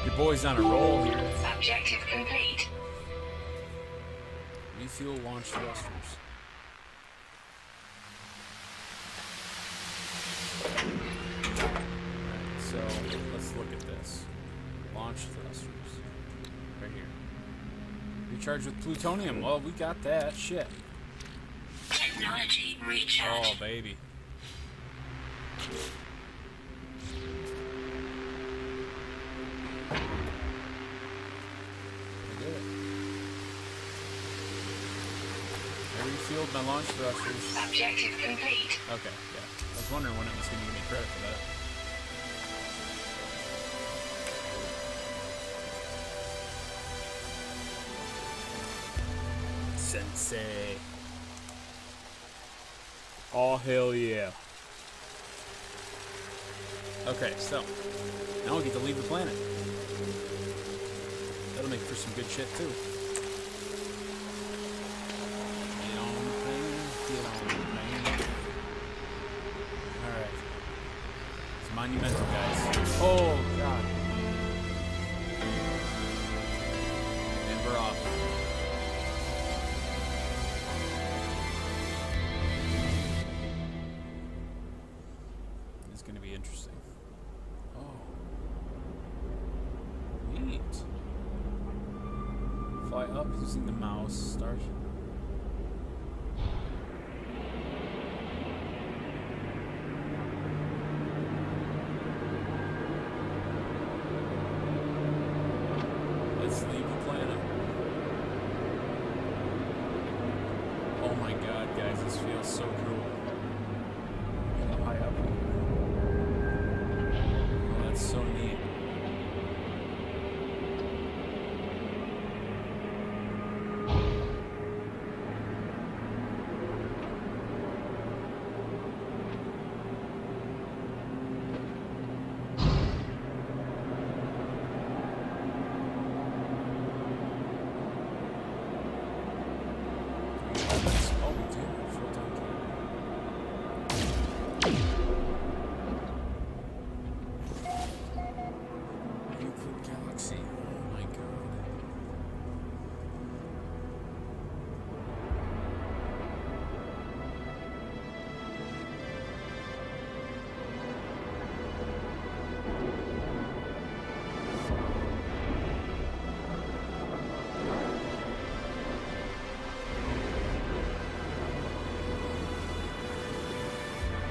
Your boy's on a roll here. Objective complete. Refuel launch thrusters. Alright, so let's look at this. Launch thrusters. Right here. Recharged with plutonium. Well, we got that. Shit. Technology recharge. Oh, baby. I did it. I refueled my launch thrusters. Objective complete. Okay, yeah. I was wondering when it was going to give me credit for that. sensei. Oh, hell yeah. Okay, so now we get to leave the planet. That'll make for some good shit, too. Get on the plane, get on the plane. Alright. It's monumental, guys. Oh, God. And we're off. It's gonna be interesting. Oh. Neat. Fly up using the mouse. Start. Let's leave the planet. Oh my god, guys, this feels so cool. How high up? Oh, that's so neat.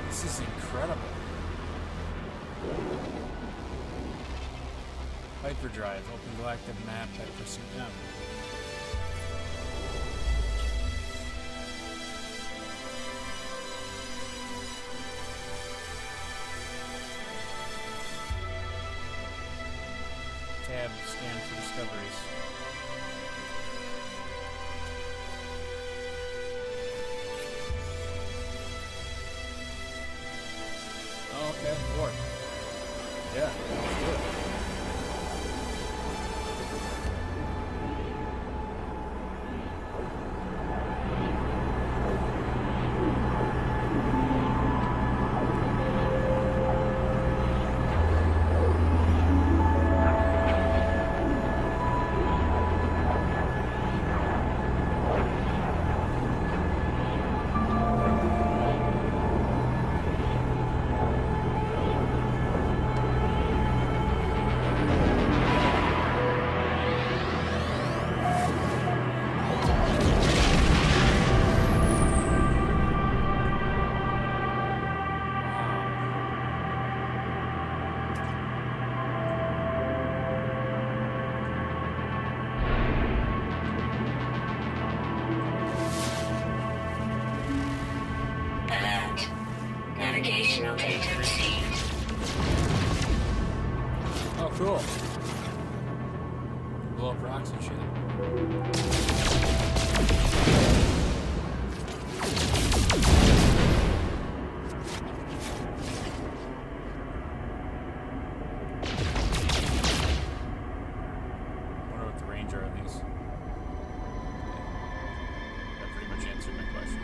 This is incredible. Hyperdrive, open galactic map, hypersync map. Tab, scan for discoveries. Okay, warp. Yeah, let's do it. Cool. Blow up rocks and shit. I wonder what the range are of these. Okay. That pretty much answered my question.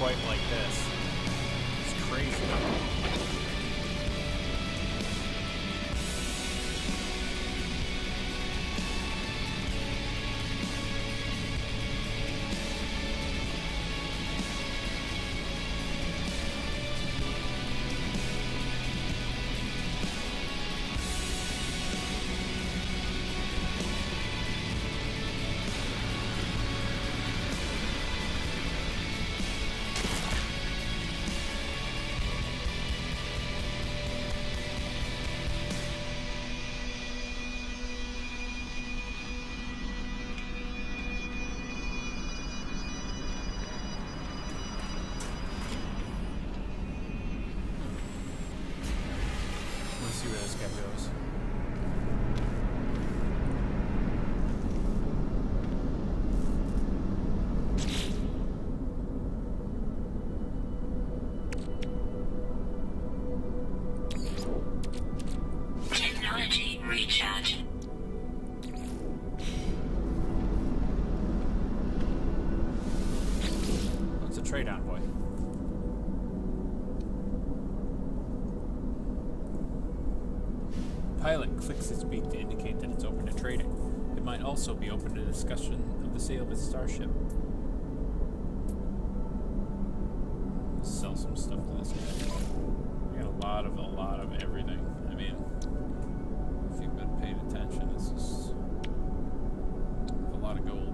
quite like this. It's crazy. Also be open to discussion of the sale of its starship. Sell some stuff to this guy. We got a lot of, a lot of everything. I mean, if you've been paying attention, this is a lot of gold.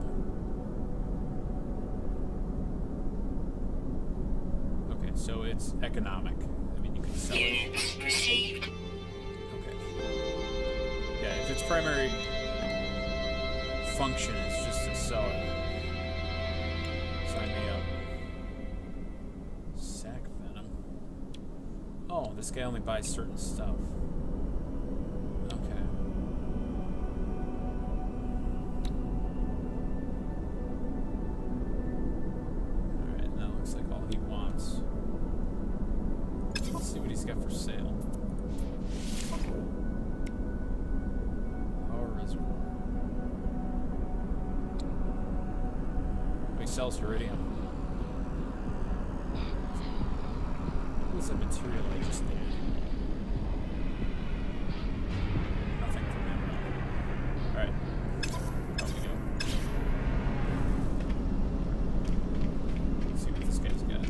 Okay, so it's economic. I mean, you can sell it. Units received. Okay. Yeah, if it's primary function is just to sell it. Sign me up. Sack venom. Oh, this guy only buys certain stuff. Okay. Alright, that looks like all he wants. Let's see what he's got for sale. Sells iridium. What was the material I just needed? Nothing from him. Alright. Off we go. Let's see what this guy's got.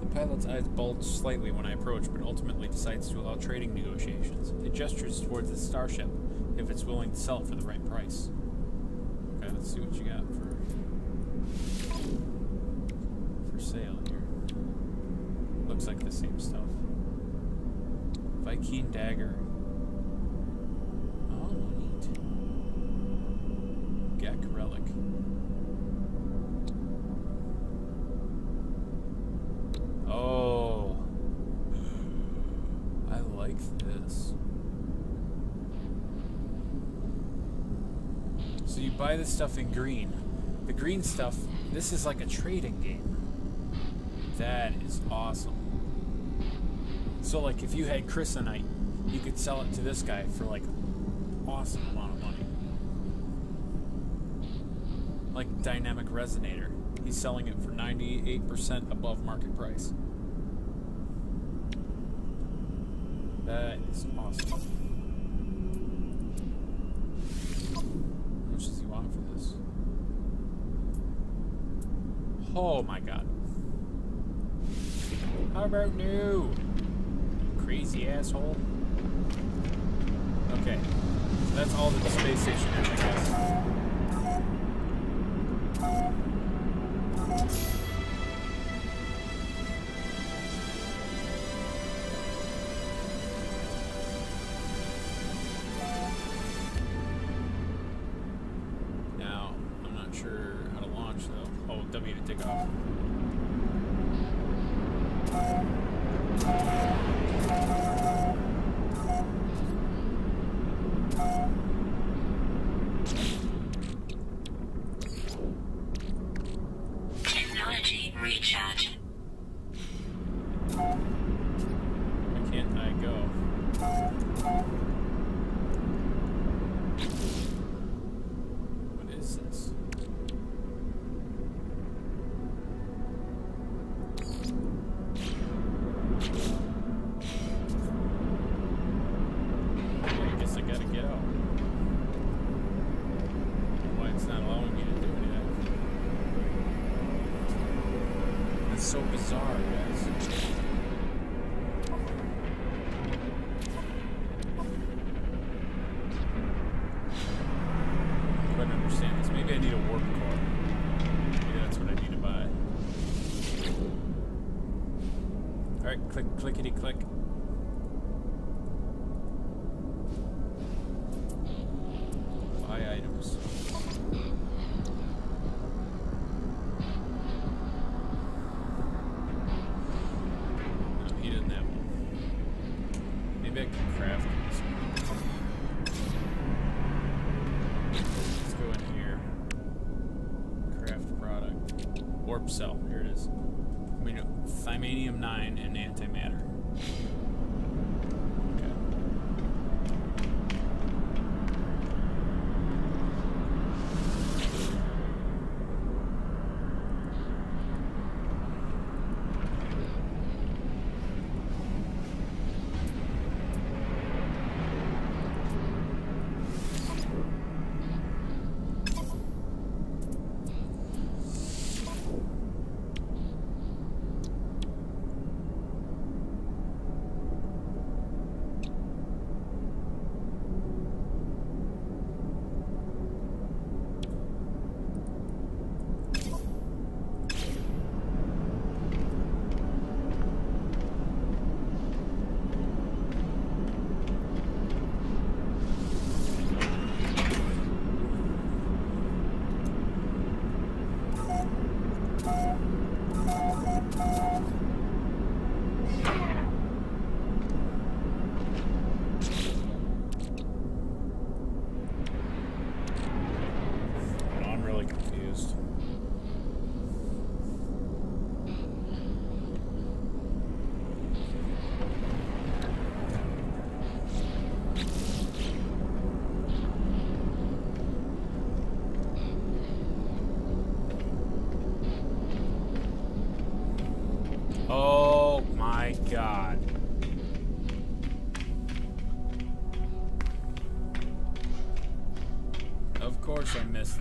The pilot's eyes bulge slightly when I approach, but ultimately decides to allow trading negotiations. It gestures towards the starship if it's willing to sell for the right price. Okay, let's see what you got for for sale here. Looks like the same stuff. Viking dagger. Oh, neat. Gek relic. Buy this stuff in green. The green stuff, this is like a trading game. That is awesome. So like if you had Chrysonite, you could sell it to this guy for like an awesome amount of money. Like dynamic resonator. He's selling it for ninety-eight percent above market price. That is awesome. Oh my god. How about new? You crazy asshole. Okay. So that's all that the space station is, I guess. Now, I'm not sure how to launch though. Oh, W to take off. Why can't I go?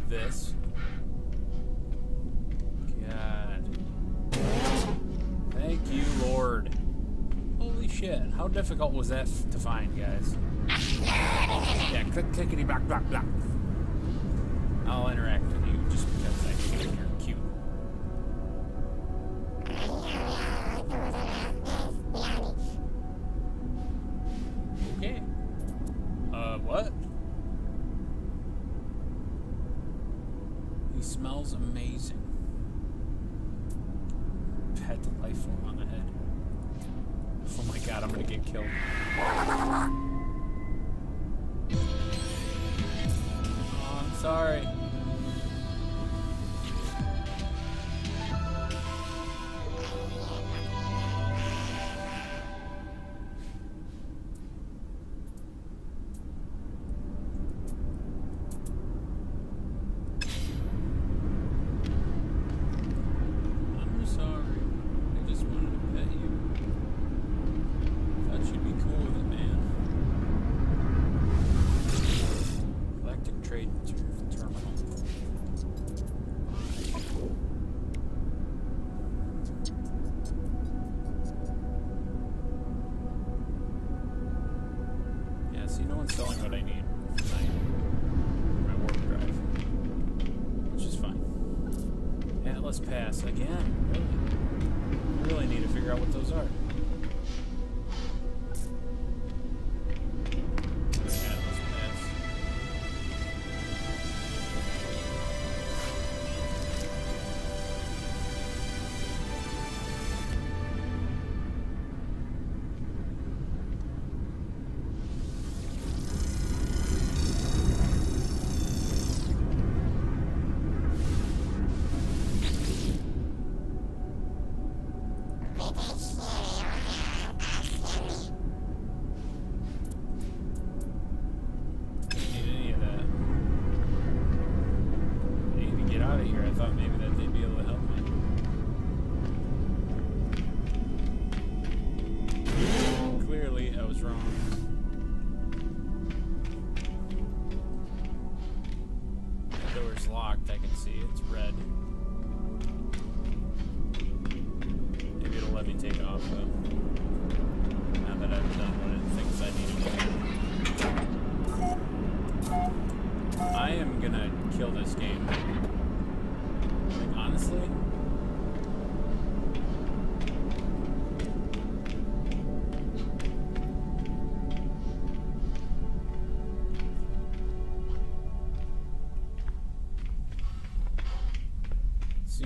This. God. Thank you, Lord. Holy shit. How difficult was that to find, guys? Yeah, click, clickety, block, block, block. I'll interact with you just because I think you're cute. Okay. Uh, what? He smells amazing. Pet the life form on the head. Oh my god, I'm gonna get killed. Oh, I'm sorry.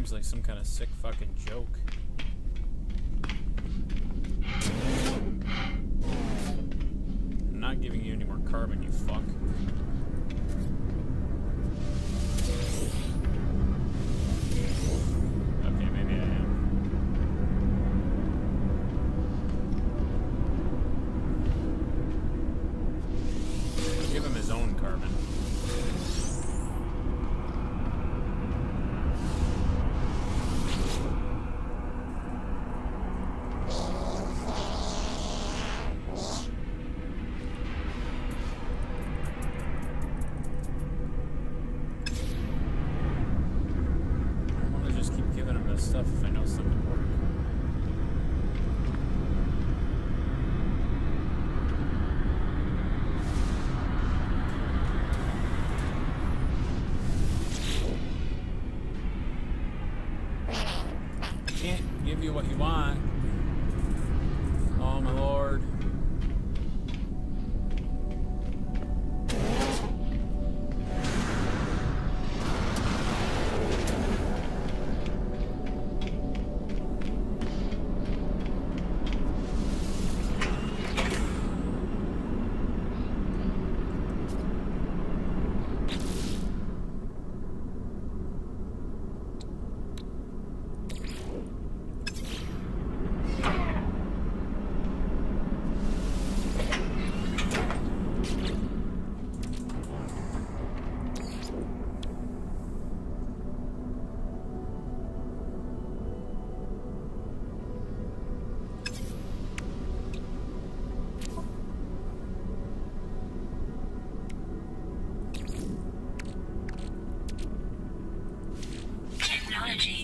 seems like some kind of sick fucking joke. I'm not giving you any more carbon, you fuck.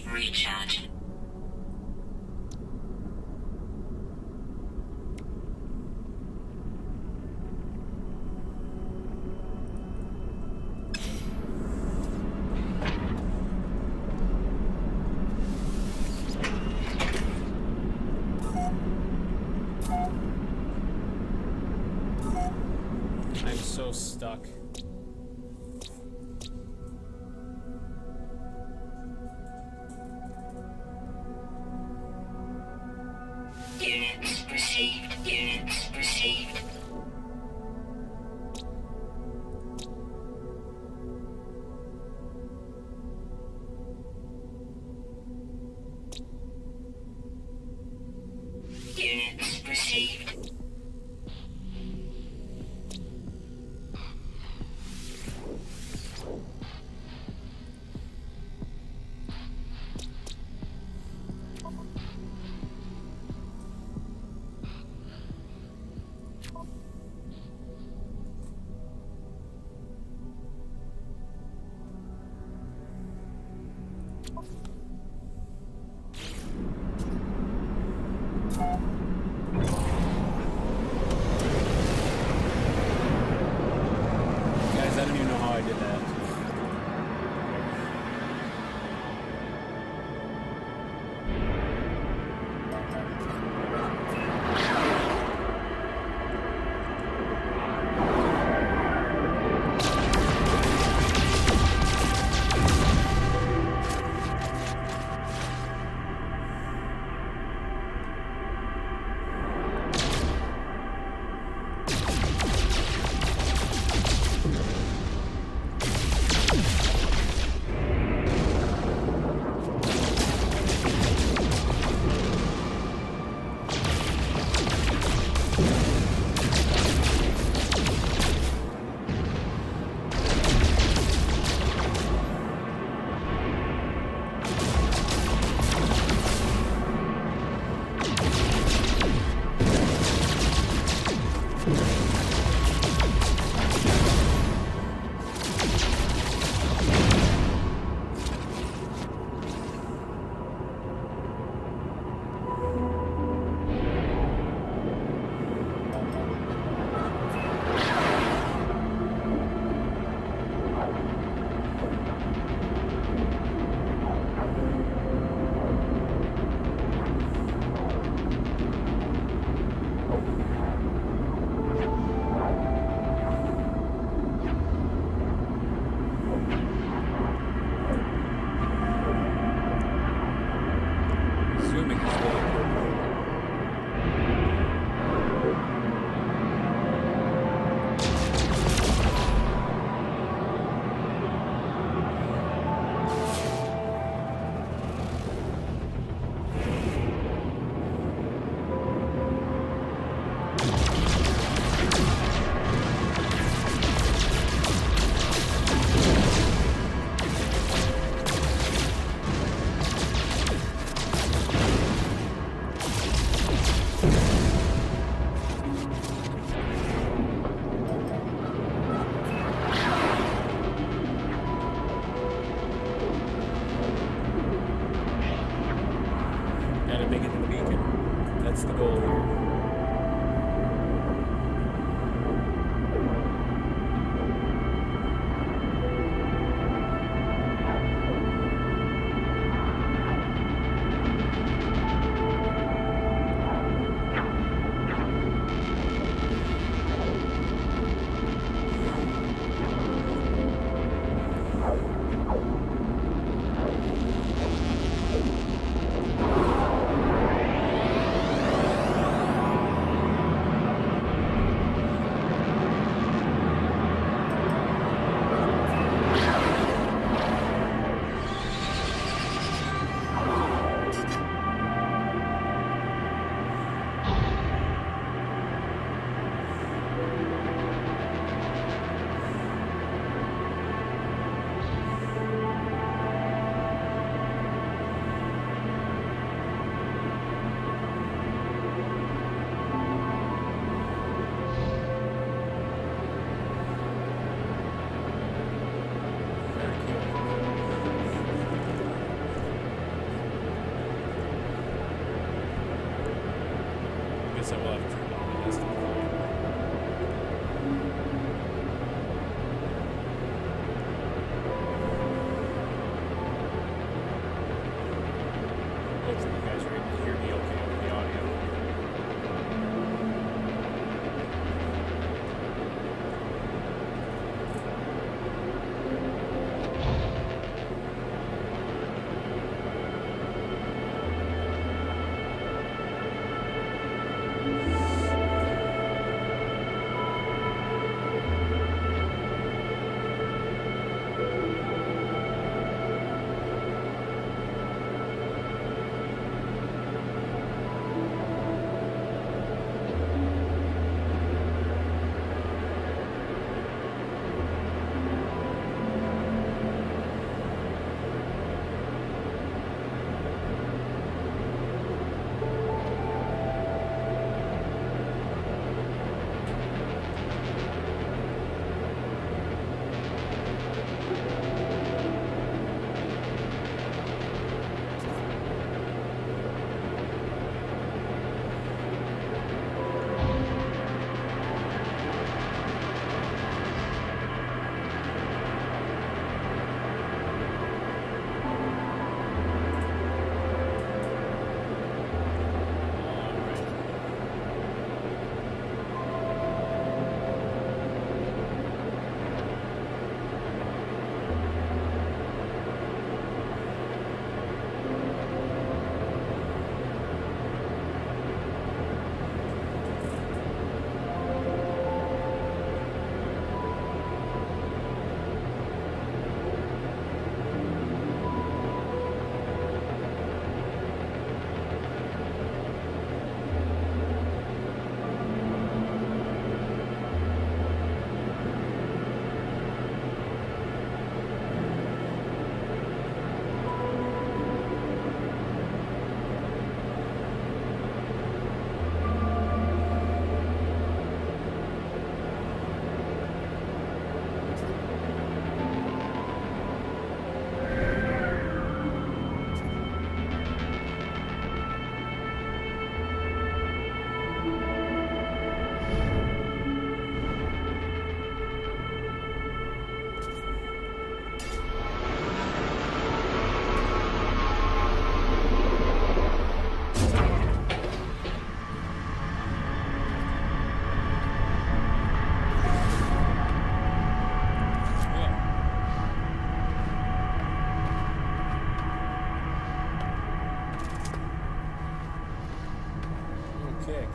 Recharge. I'm so stuck. that's the goal here.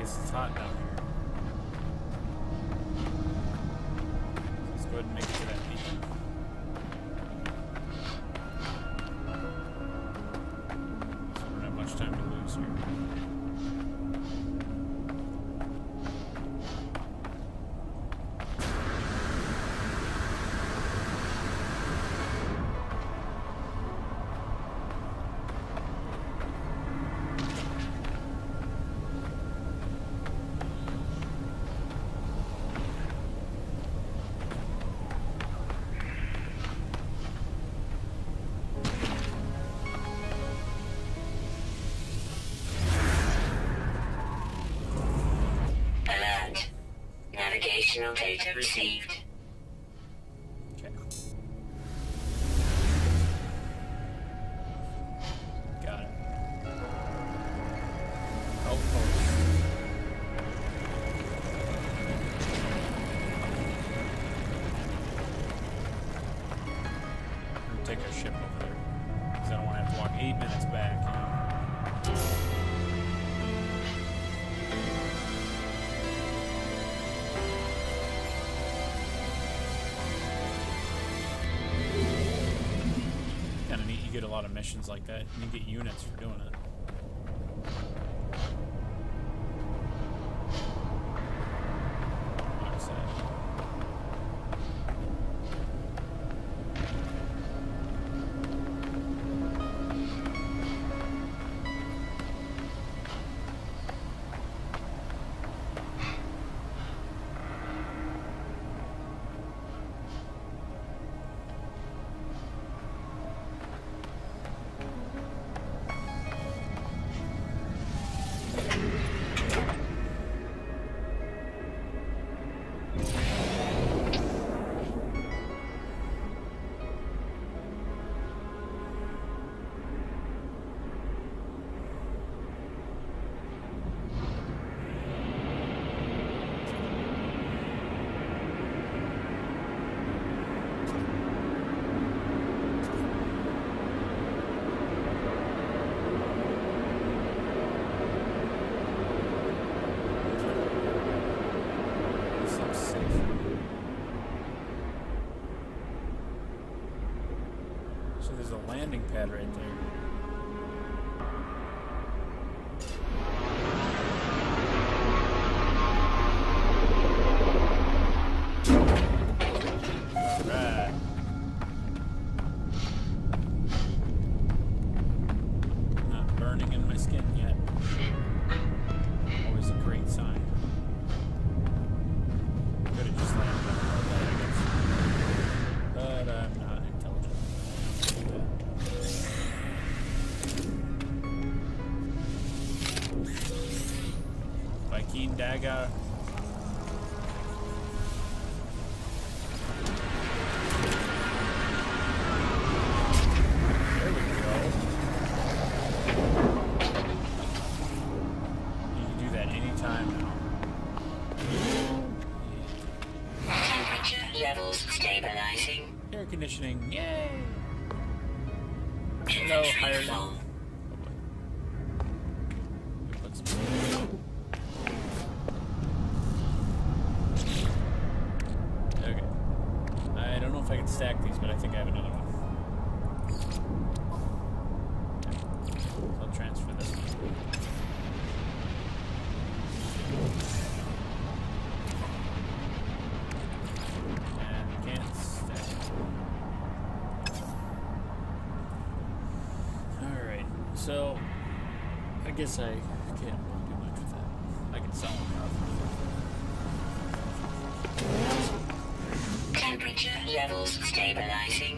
It's hot down here. Let's go ahead and make it to that peak. So we don't have much time to lose here. Additional data received. Okay. Got it. Oh, oh. We'll take our ship over there, because I don't want to have to walk eight minutes back. Get a lot of missions like that, and you get units for doing it. There's a landing pad right there. Dagger. There we go. You can do that anytime now. Temperature levels stabilizing. Air conditioning. Yay! No higher level. Stack these, but I think I have another one. Okay. So I'll transfer this one. And I can't stack. Alright, so I guess I can't really do much with that. I can sell them out. Temperature levels stabilizing.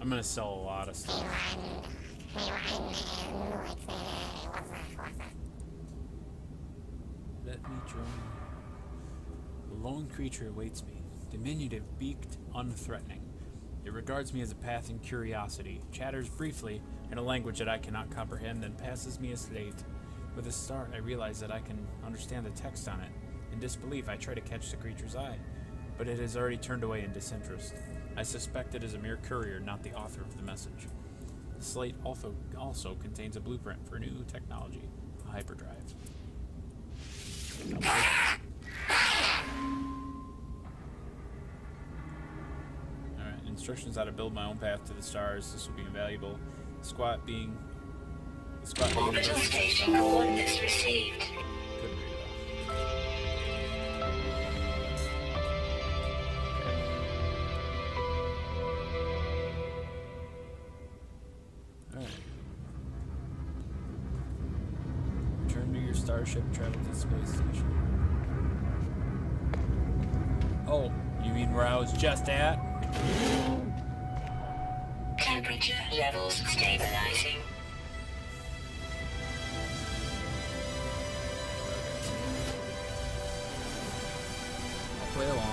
I'm gonna sell a lot of stuff. Let me join. The lone creature awaits me, diminutive, beaked, unthreatening. It regards me as a path in curiosity, chatters briefly in a language that I cannot comprehend, then passes me a slate. With a start, I realize that I can understand the text on it. In disbelief, I try to catch the creature's eye, but it has already turned away in disinterest. I suspect it is a mere courier, not the author of the message. The slate also, also contains a blueprint for new technology, a hyperdrive. Alright, instructions how to build my own path to the stars. This will be invaluable. Squat being... Orbital station coordinates received. Couldn't read it off. Alright. Return to your starship, travel to the space station. Oh, you mean where I was just at? Temperature levels stabilizing. halfway along.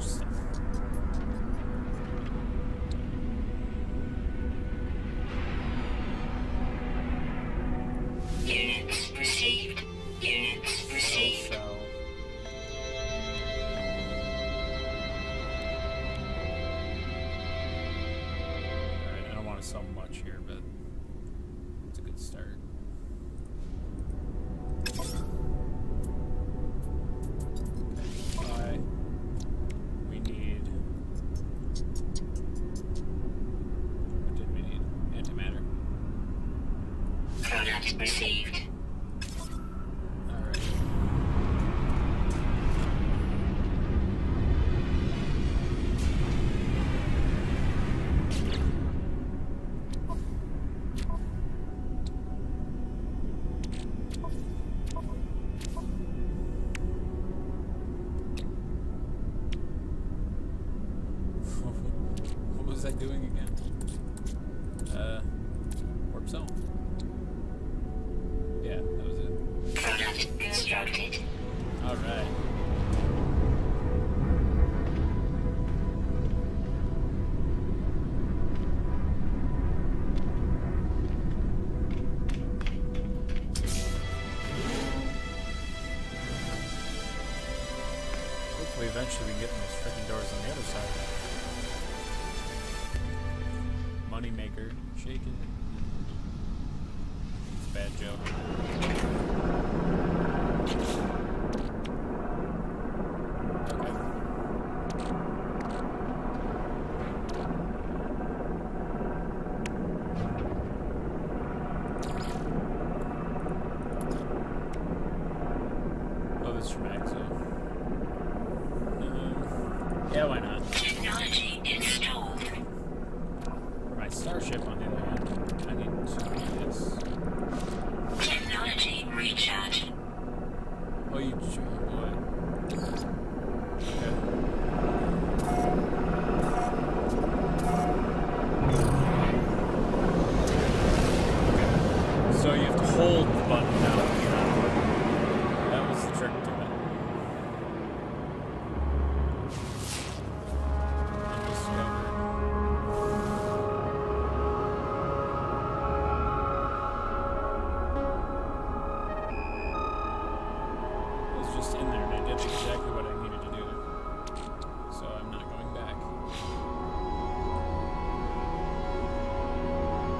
house. Units received. Units received. Also, alright, I don't want to sell much here, but it's a good start. Received. All right. What was I doing again? Uh, warp zone. Yeah, that was it. Product constructed. Alright. Hopefully eventually we can get those freaking doors on the other side. Moneymaker, shake it. Bad joke. Okay. Oh, this is from Axel. Um, yeah, why not? Technology installed. My starship on the other hand. I need to do this. Technology recharge. Oh, you joke, boy. Okay. Okay. So you have to hold the button now. That was the trick to it. Undiscovered. In there, and I did exactly what I needed to do, so I'm not going back. Right,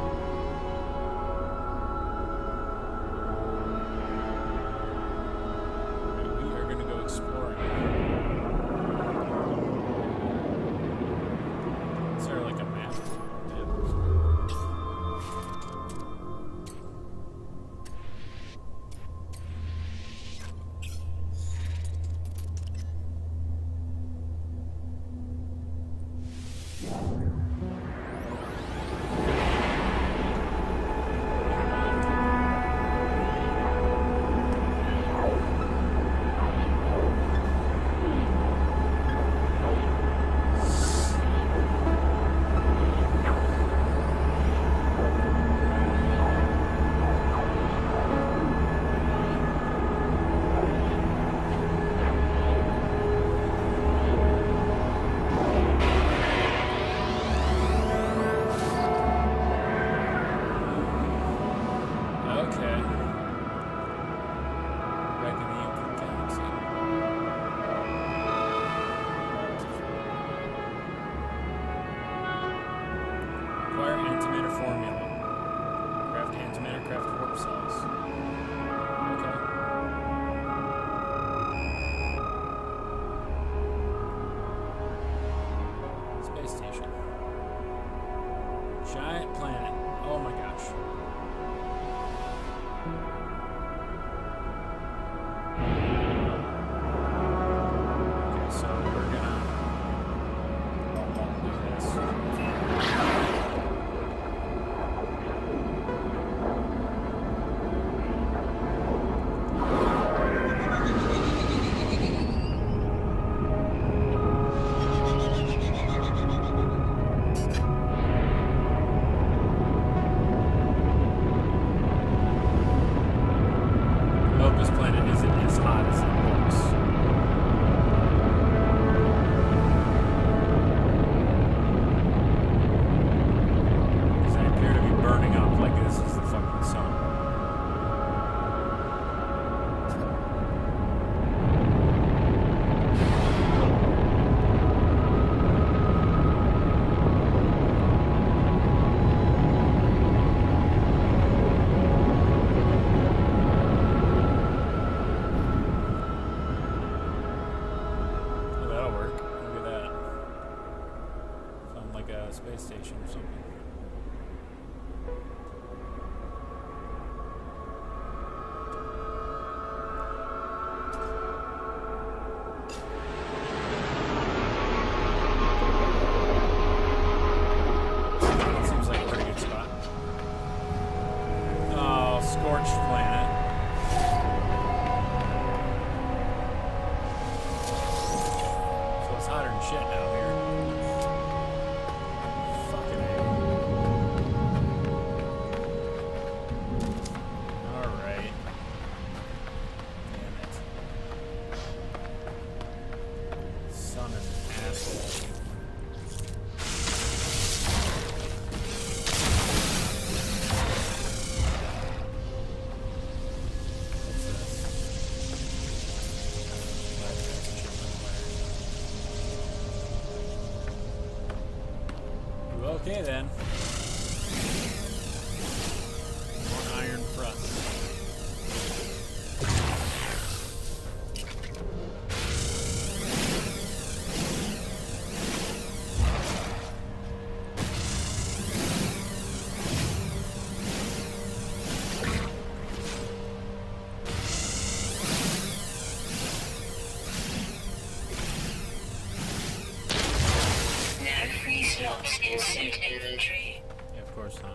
we are going to go exploring. Is there like a map? Giant planet. Oh my gosh. Okay, so we're gonna do this. a space station or something. Okay then. One iron front. Now three slots in suit inventory. Yeah, of course not.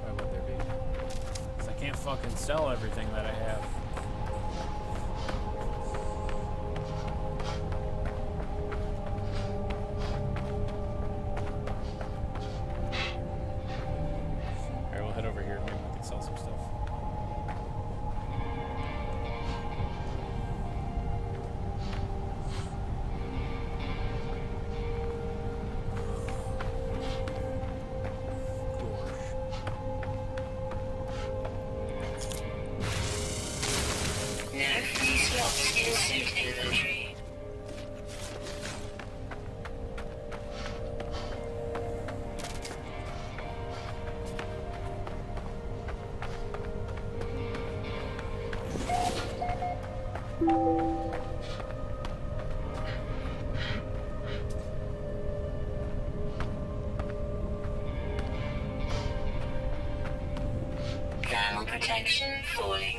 Why would there be? Because I can't fucking sell everything that I have. Alright, we'll head over here and maybe we can sell some stuff. Protection falling.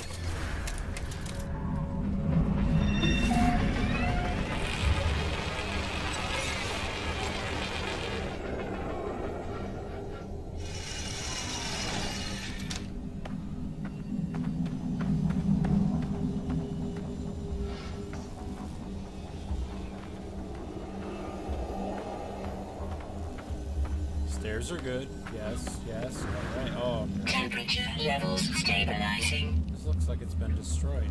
Stairs are good. Yes, yes. All right. Oh. Temperature levels stabilizing. This looks like it's been destroyed.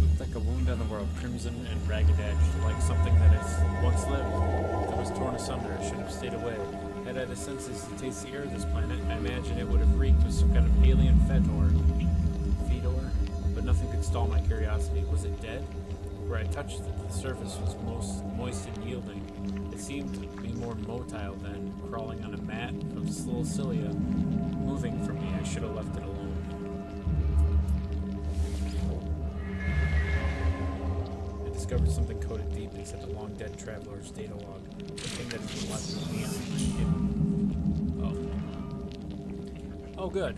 Looked like a wound on the world, crimson and ragged edged, like something that has once lived, that was torn asunder. It should have stayed away. Had I the senses to taste the air of this planet, I imagine it would have reeked with some kind of alien fedor. Fedor, but nothing could stall my curiosity. Was it dead? Where I touched it, the surface was most moist and yielding. It seemed to be more motile than crawling on a mat of slow cilia, moving from me. I should have left it alone. I discovered something coded deep inside the long dead traveler's data log. Something that has been left behind. Oh. Oh, good.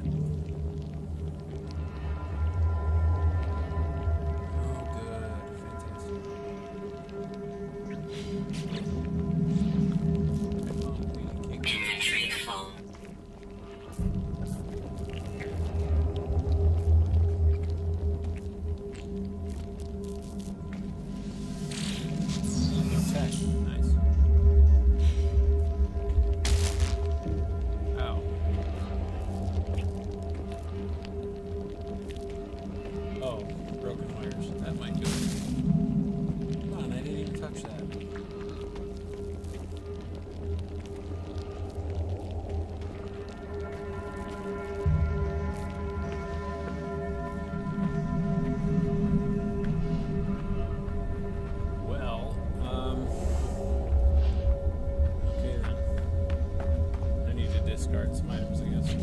Some items, I guess.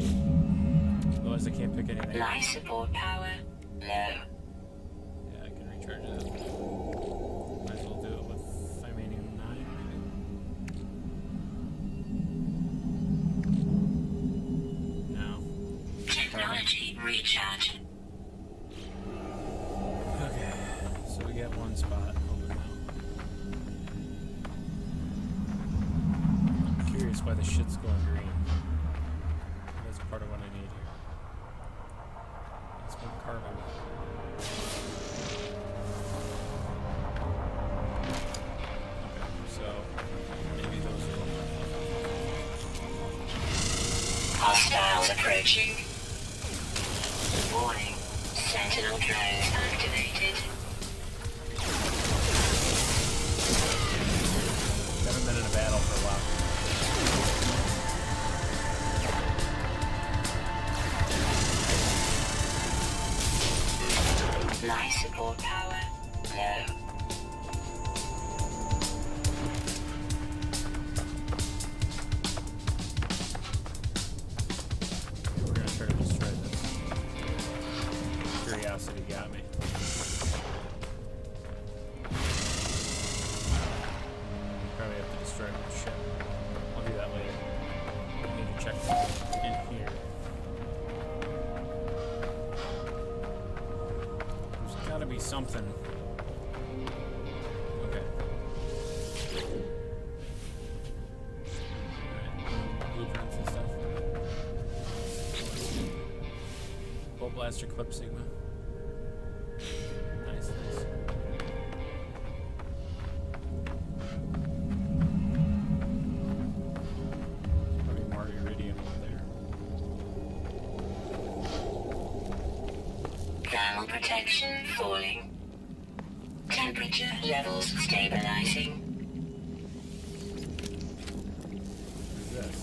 Otherwise, I can't pick anything. Life support power Yeah, I can recharge it. Might as well do it with remaining nine, maybe. No. Technology recharge. Okay, so we get one spot open now. I'm curious why the shit's going green. That's part of what I need. Hostiles approaching. Warning. Sentinel drones activated. Haven't been in a battle for a while. My support power low. Something. Okay. Alright. Blueprints and stuff. Bolt blaster clip Sigma. Nice, nice. Probably more iridium over there. Thermal protection falling. Temperature levels stabilizing. That's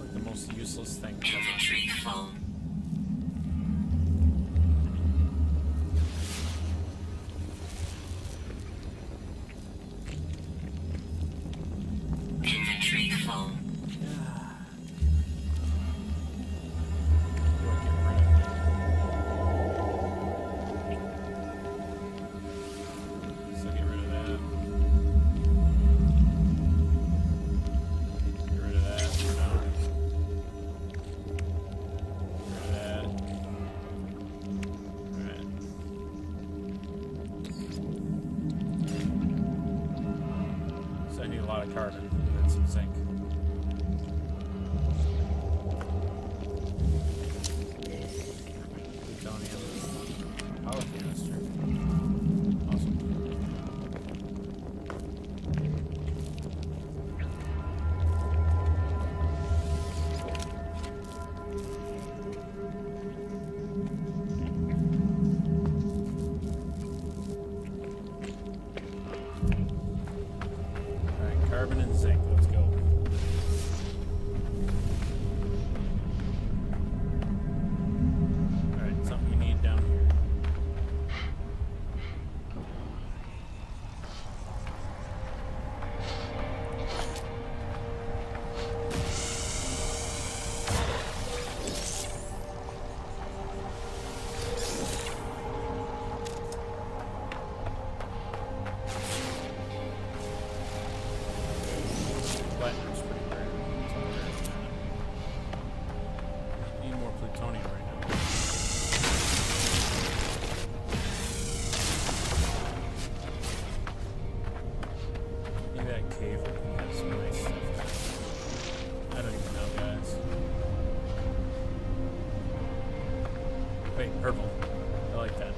like the most useless thing. Inventory full. Inventory full. Carbon and some zinc. Plutonium. Power canister. Carbon and zinc, let's go. Alright, something we need down here. Wait, purple. I like that.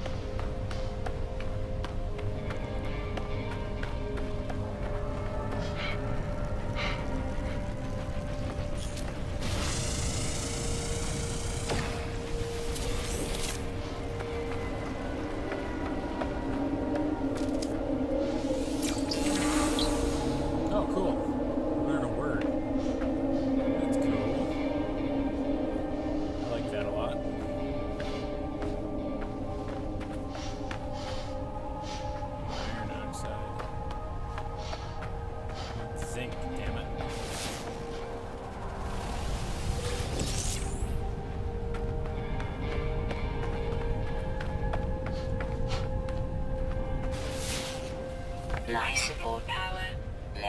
Life support power low.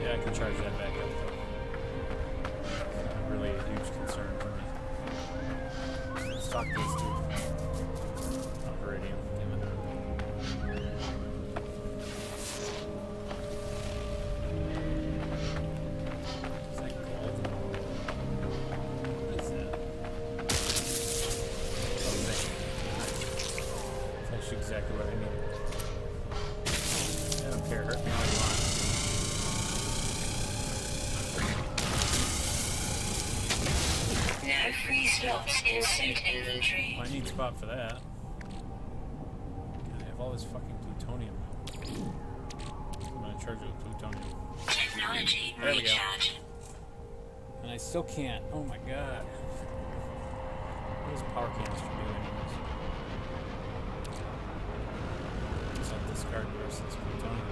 Yeah, I can charge that back up though. It's not really a huge concern for me. Let's talk this too. Operating. Exactly what I need. I don't care, hurt me all you want. No free slots in suit inventory. Well, I need a spot for that. God, I have all this fucking plutonium. I'm gonna charge it with plutonium. Technology there we go. Recharge. And I still can't. Oh my god. What does power canister do anyways? Discard versus plutonium.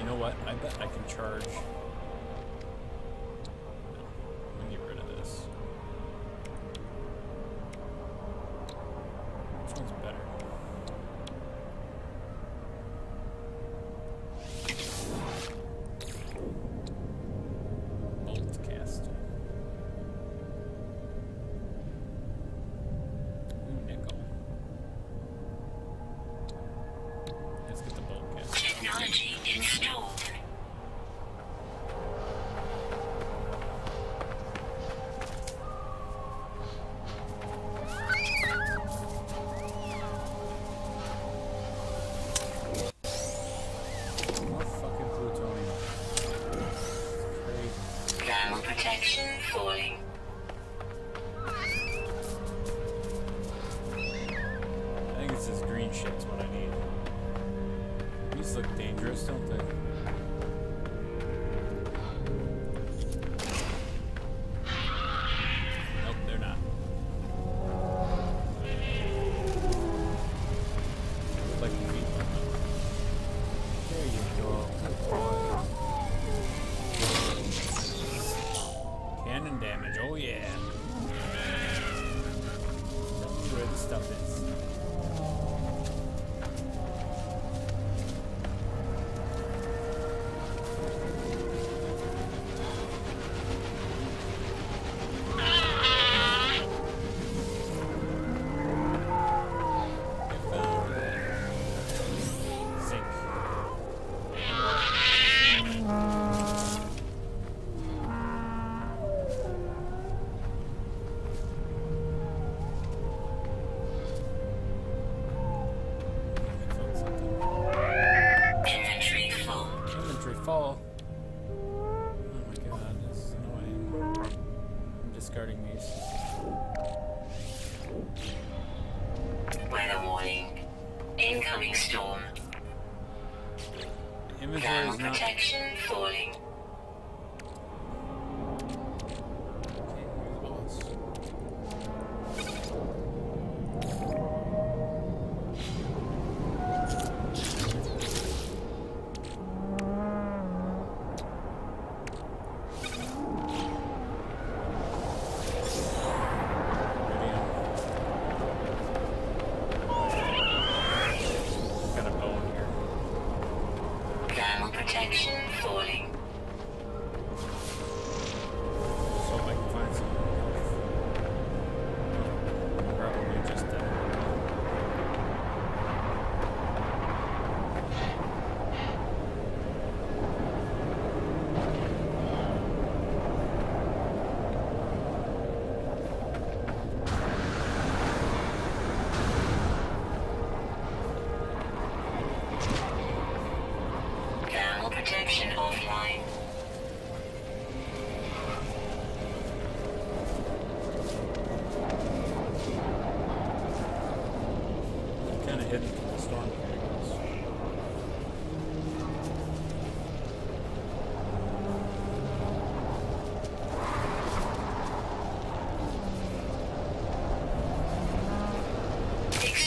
You know what? I bet I can charge. I'm gonna get rid of this. Which one's better?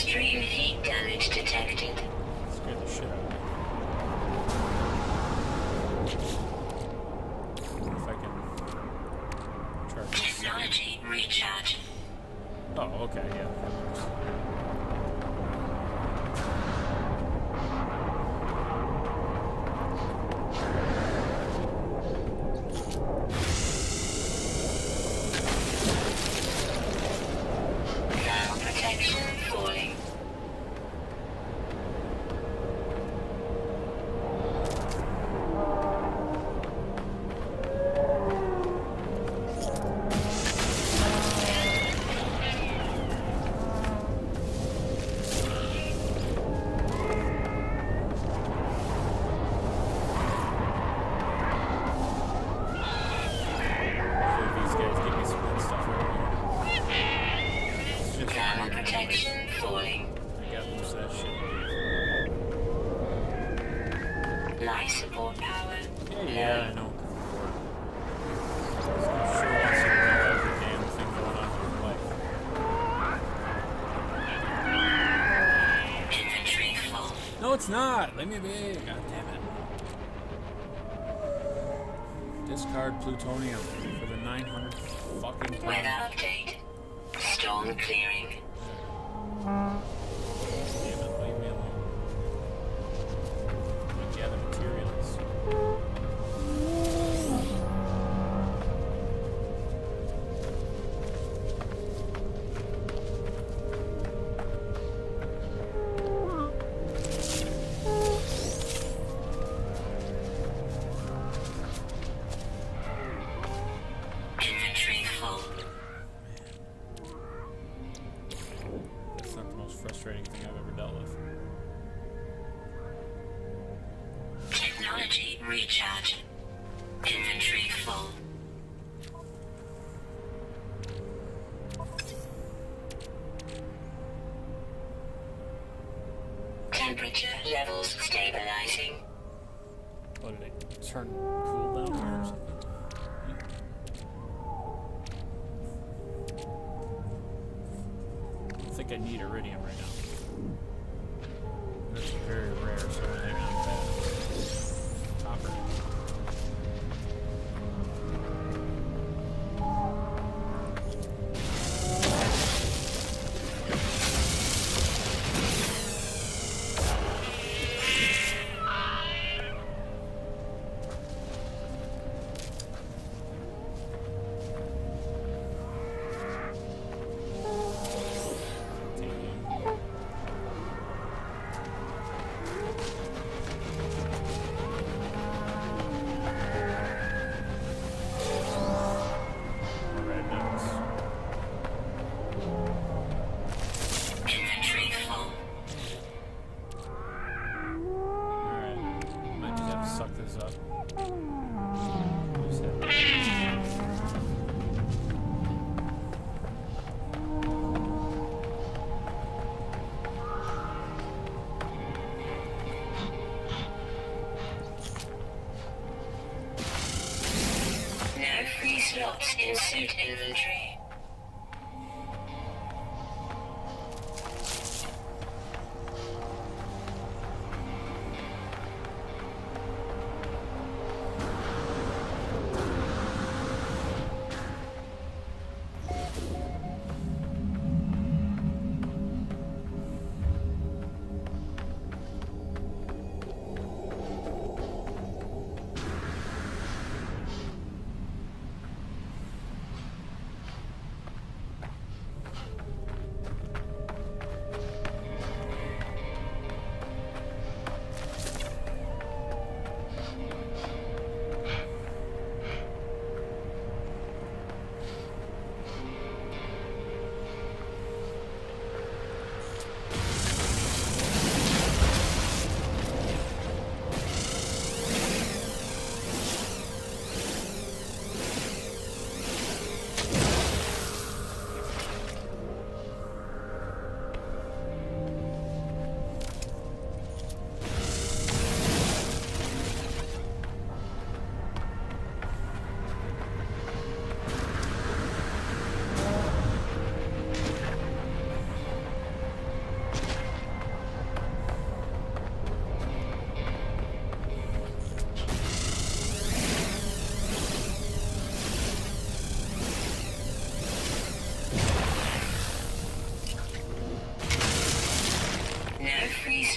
Extreme heat damage detected. Scared the shit out of me. Technology recharge. Oh, okay, yeah. It's not! Let me be! God damn it. Discard plutonium for the nine hundred fucking time. Weather update. Storm clearing. Damn it, leave me alone. I'm gonna gather materials.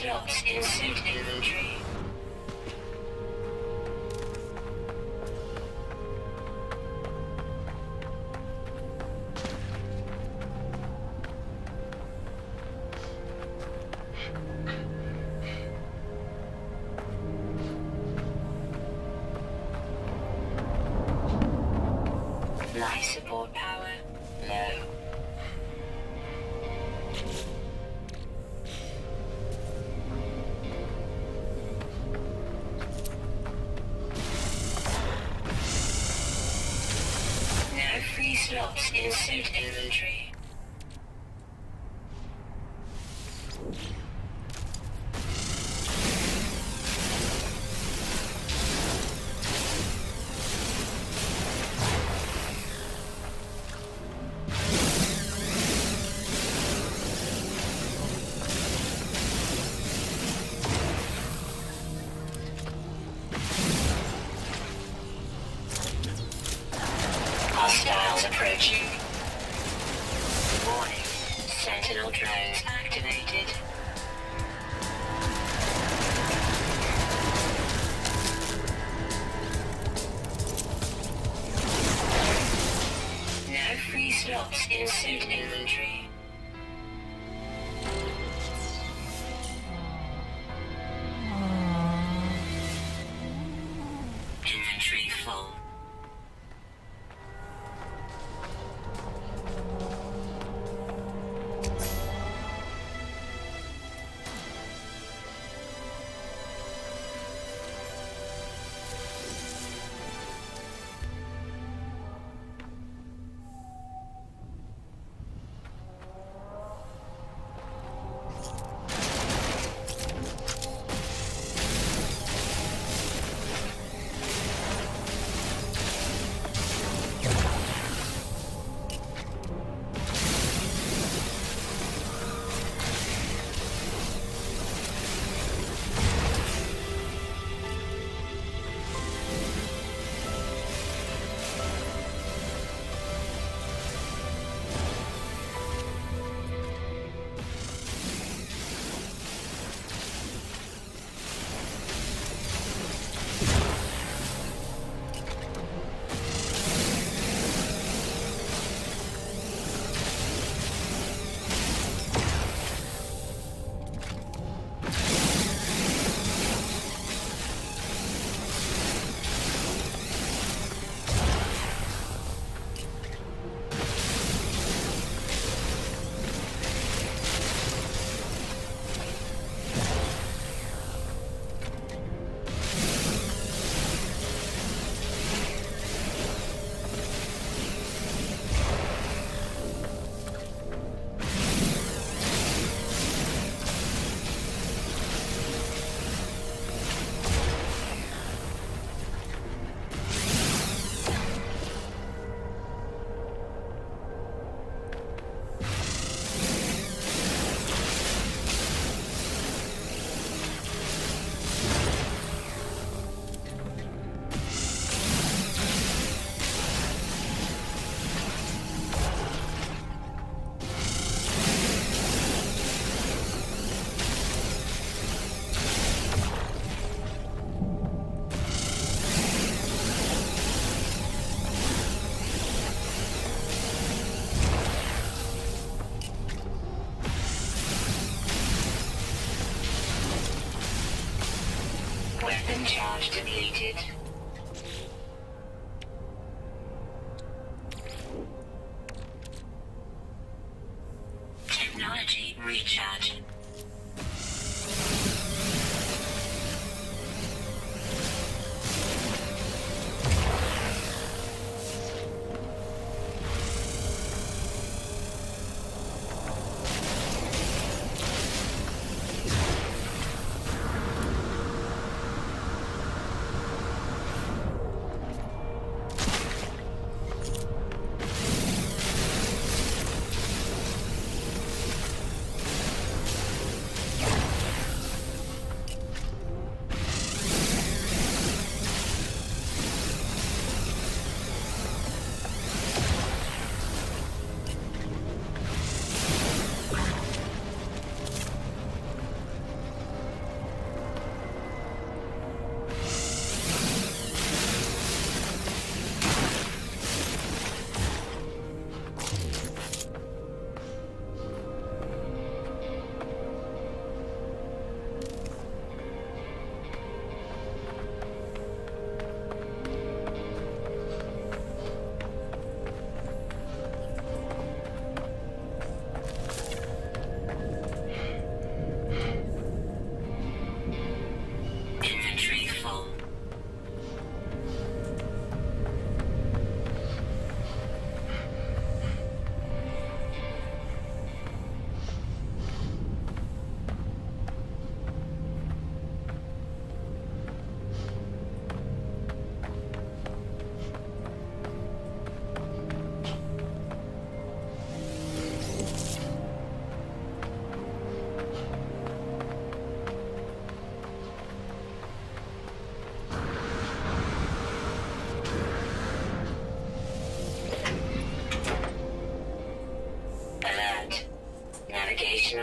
drops insert inventory. Life support power low. Now free slots in suit inventory. Approaching. Warning. Sentinel drones activated. Now free slots in suit inventory. Inventory full. Weapon charge depleted. Technology recharge.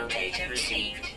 Damage received.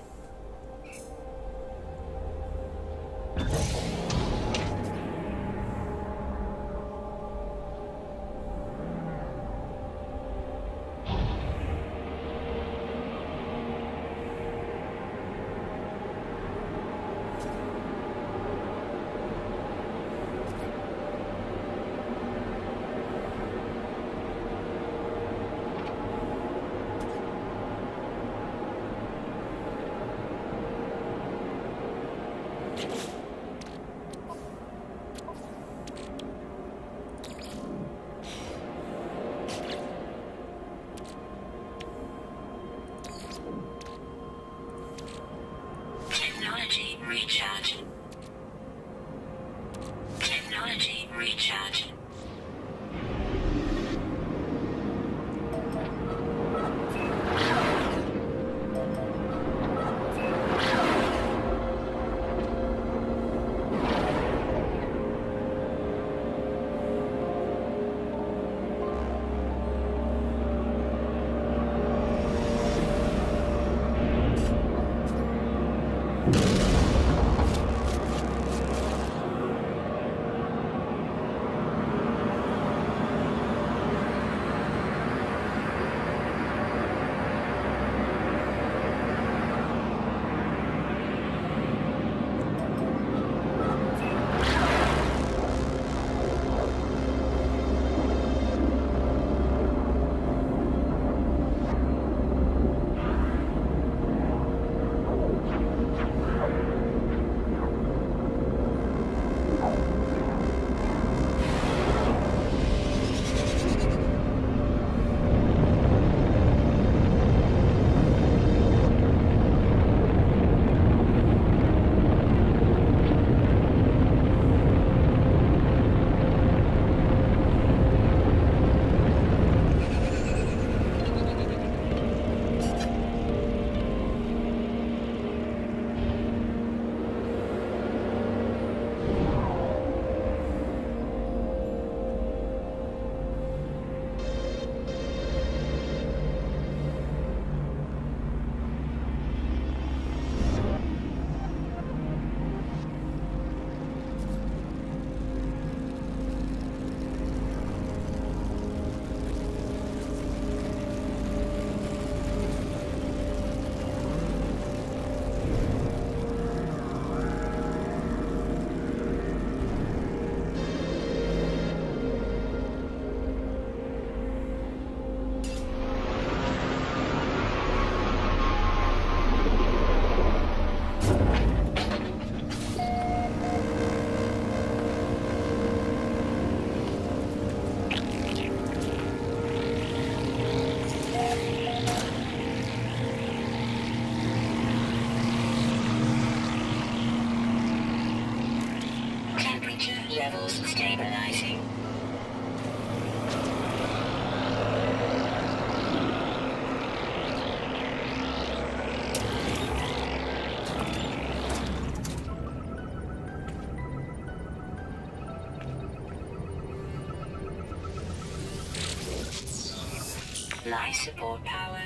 Life support power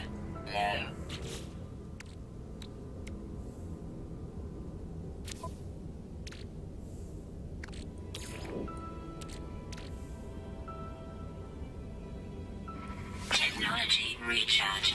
low. Technology recharge.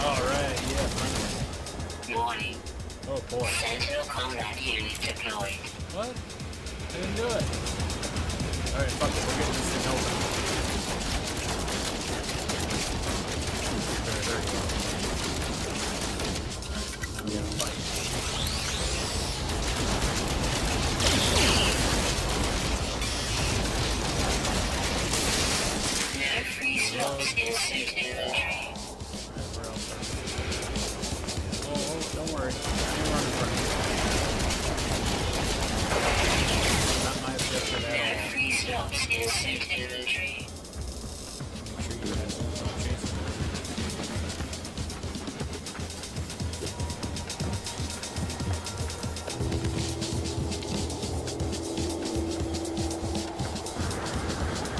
Alright, yeah. Warning. Oh boy. Sentinel combat unit deployed. What? I didn't do it. Alright, fuck it, we're getting this thing open. There, there you go. I'm gonna fight. No free slots in suit inventory. Don't worry, I ain't running from you. That might have just been that. Free slots in suit inventory. I'm sure you guys don't want to chase them.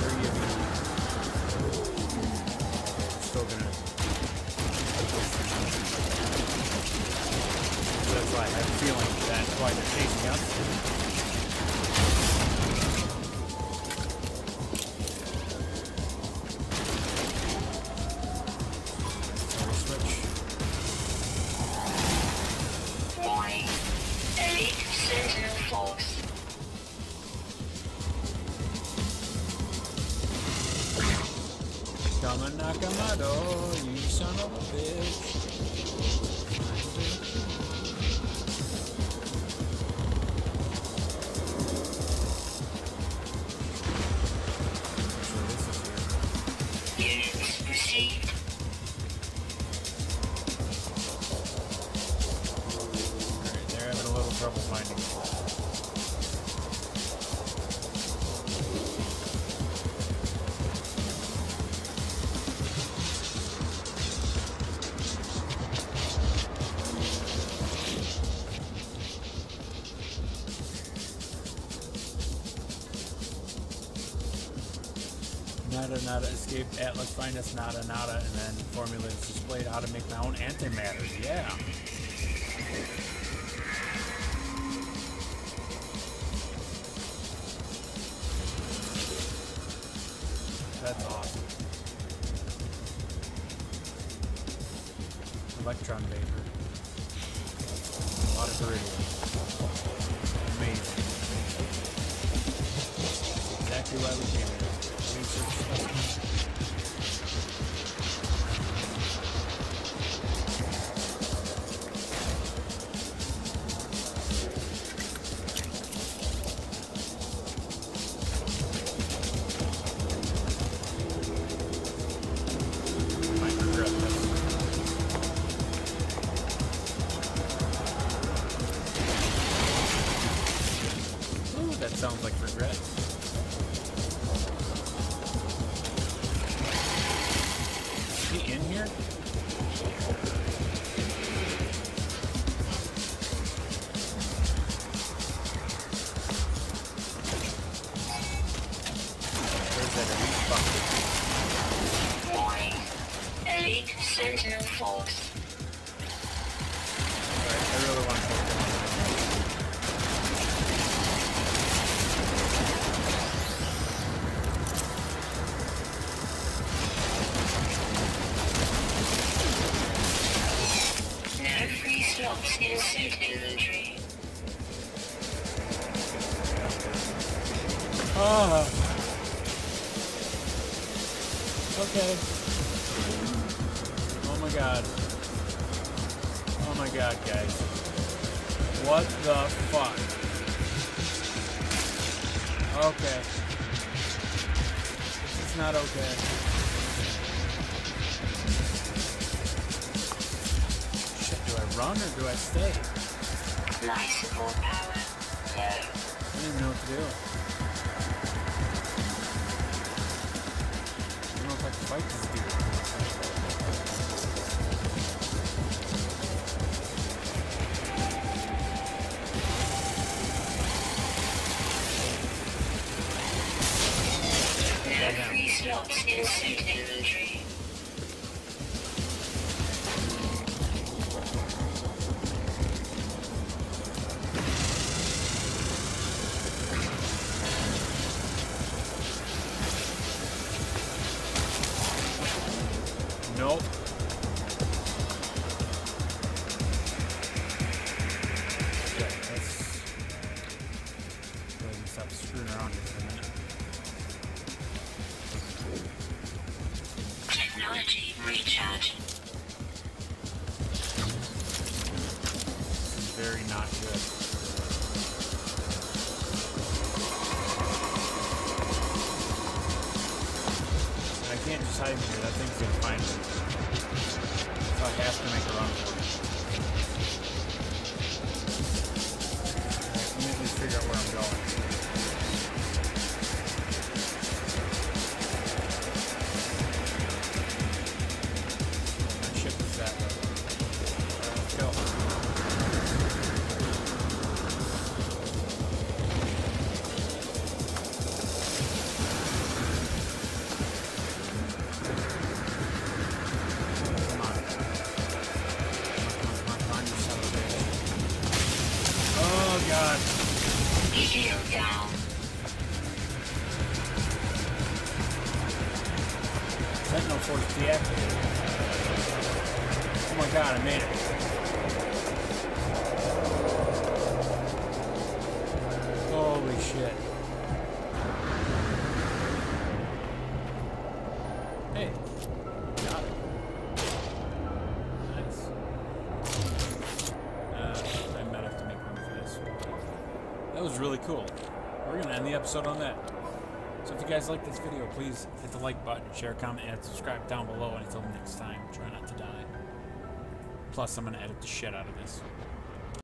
Where are you? Okay, I'm still gonna. I have a feeling that's why they're chasing us. Switch. Warning. Elite Sentinel Force. Kama Nakamado, you son of a bitch. Nada, nada, escape, Atlas, find us, nada, nada, and then formula is displayed how to make my own antimatter. Yeah. That's awesome. Electron vapor. A lot of iridium. Amazing. That's exactly why we came here. Sounds like regret. Is he in here? There's that elite bucket. Warning. Elite Sentinel Force. Alright, I really want to focus. In suit inventory. Ah. Okay. Oh my god. Oh my god, guys. What the fuck? Okay. This is not okay. Run or do I stay? Life support power. No. I didn't even know what to do. I don't know if I can fight this dude. There are three slots in suit inventory. Nope. very not good. I can't just hide here. That thing's gonna find me. So I have to make a run for it. Alright, let me at least figure out where I'm going. That ship is that way. Alright, let's go. On that. So if you guys like this video, please hit the like button, share, comment, and subscribe down below. And until next time, try not to die. Plus, I'm going to edit the shit out of this.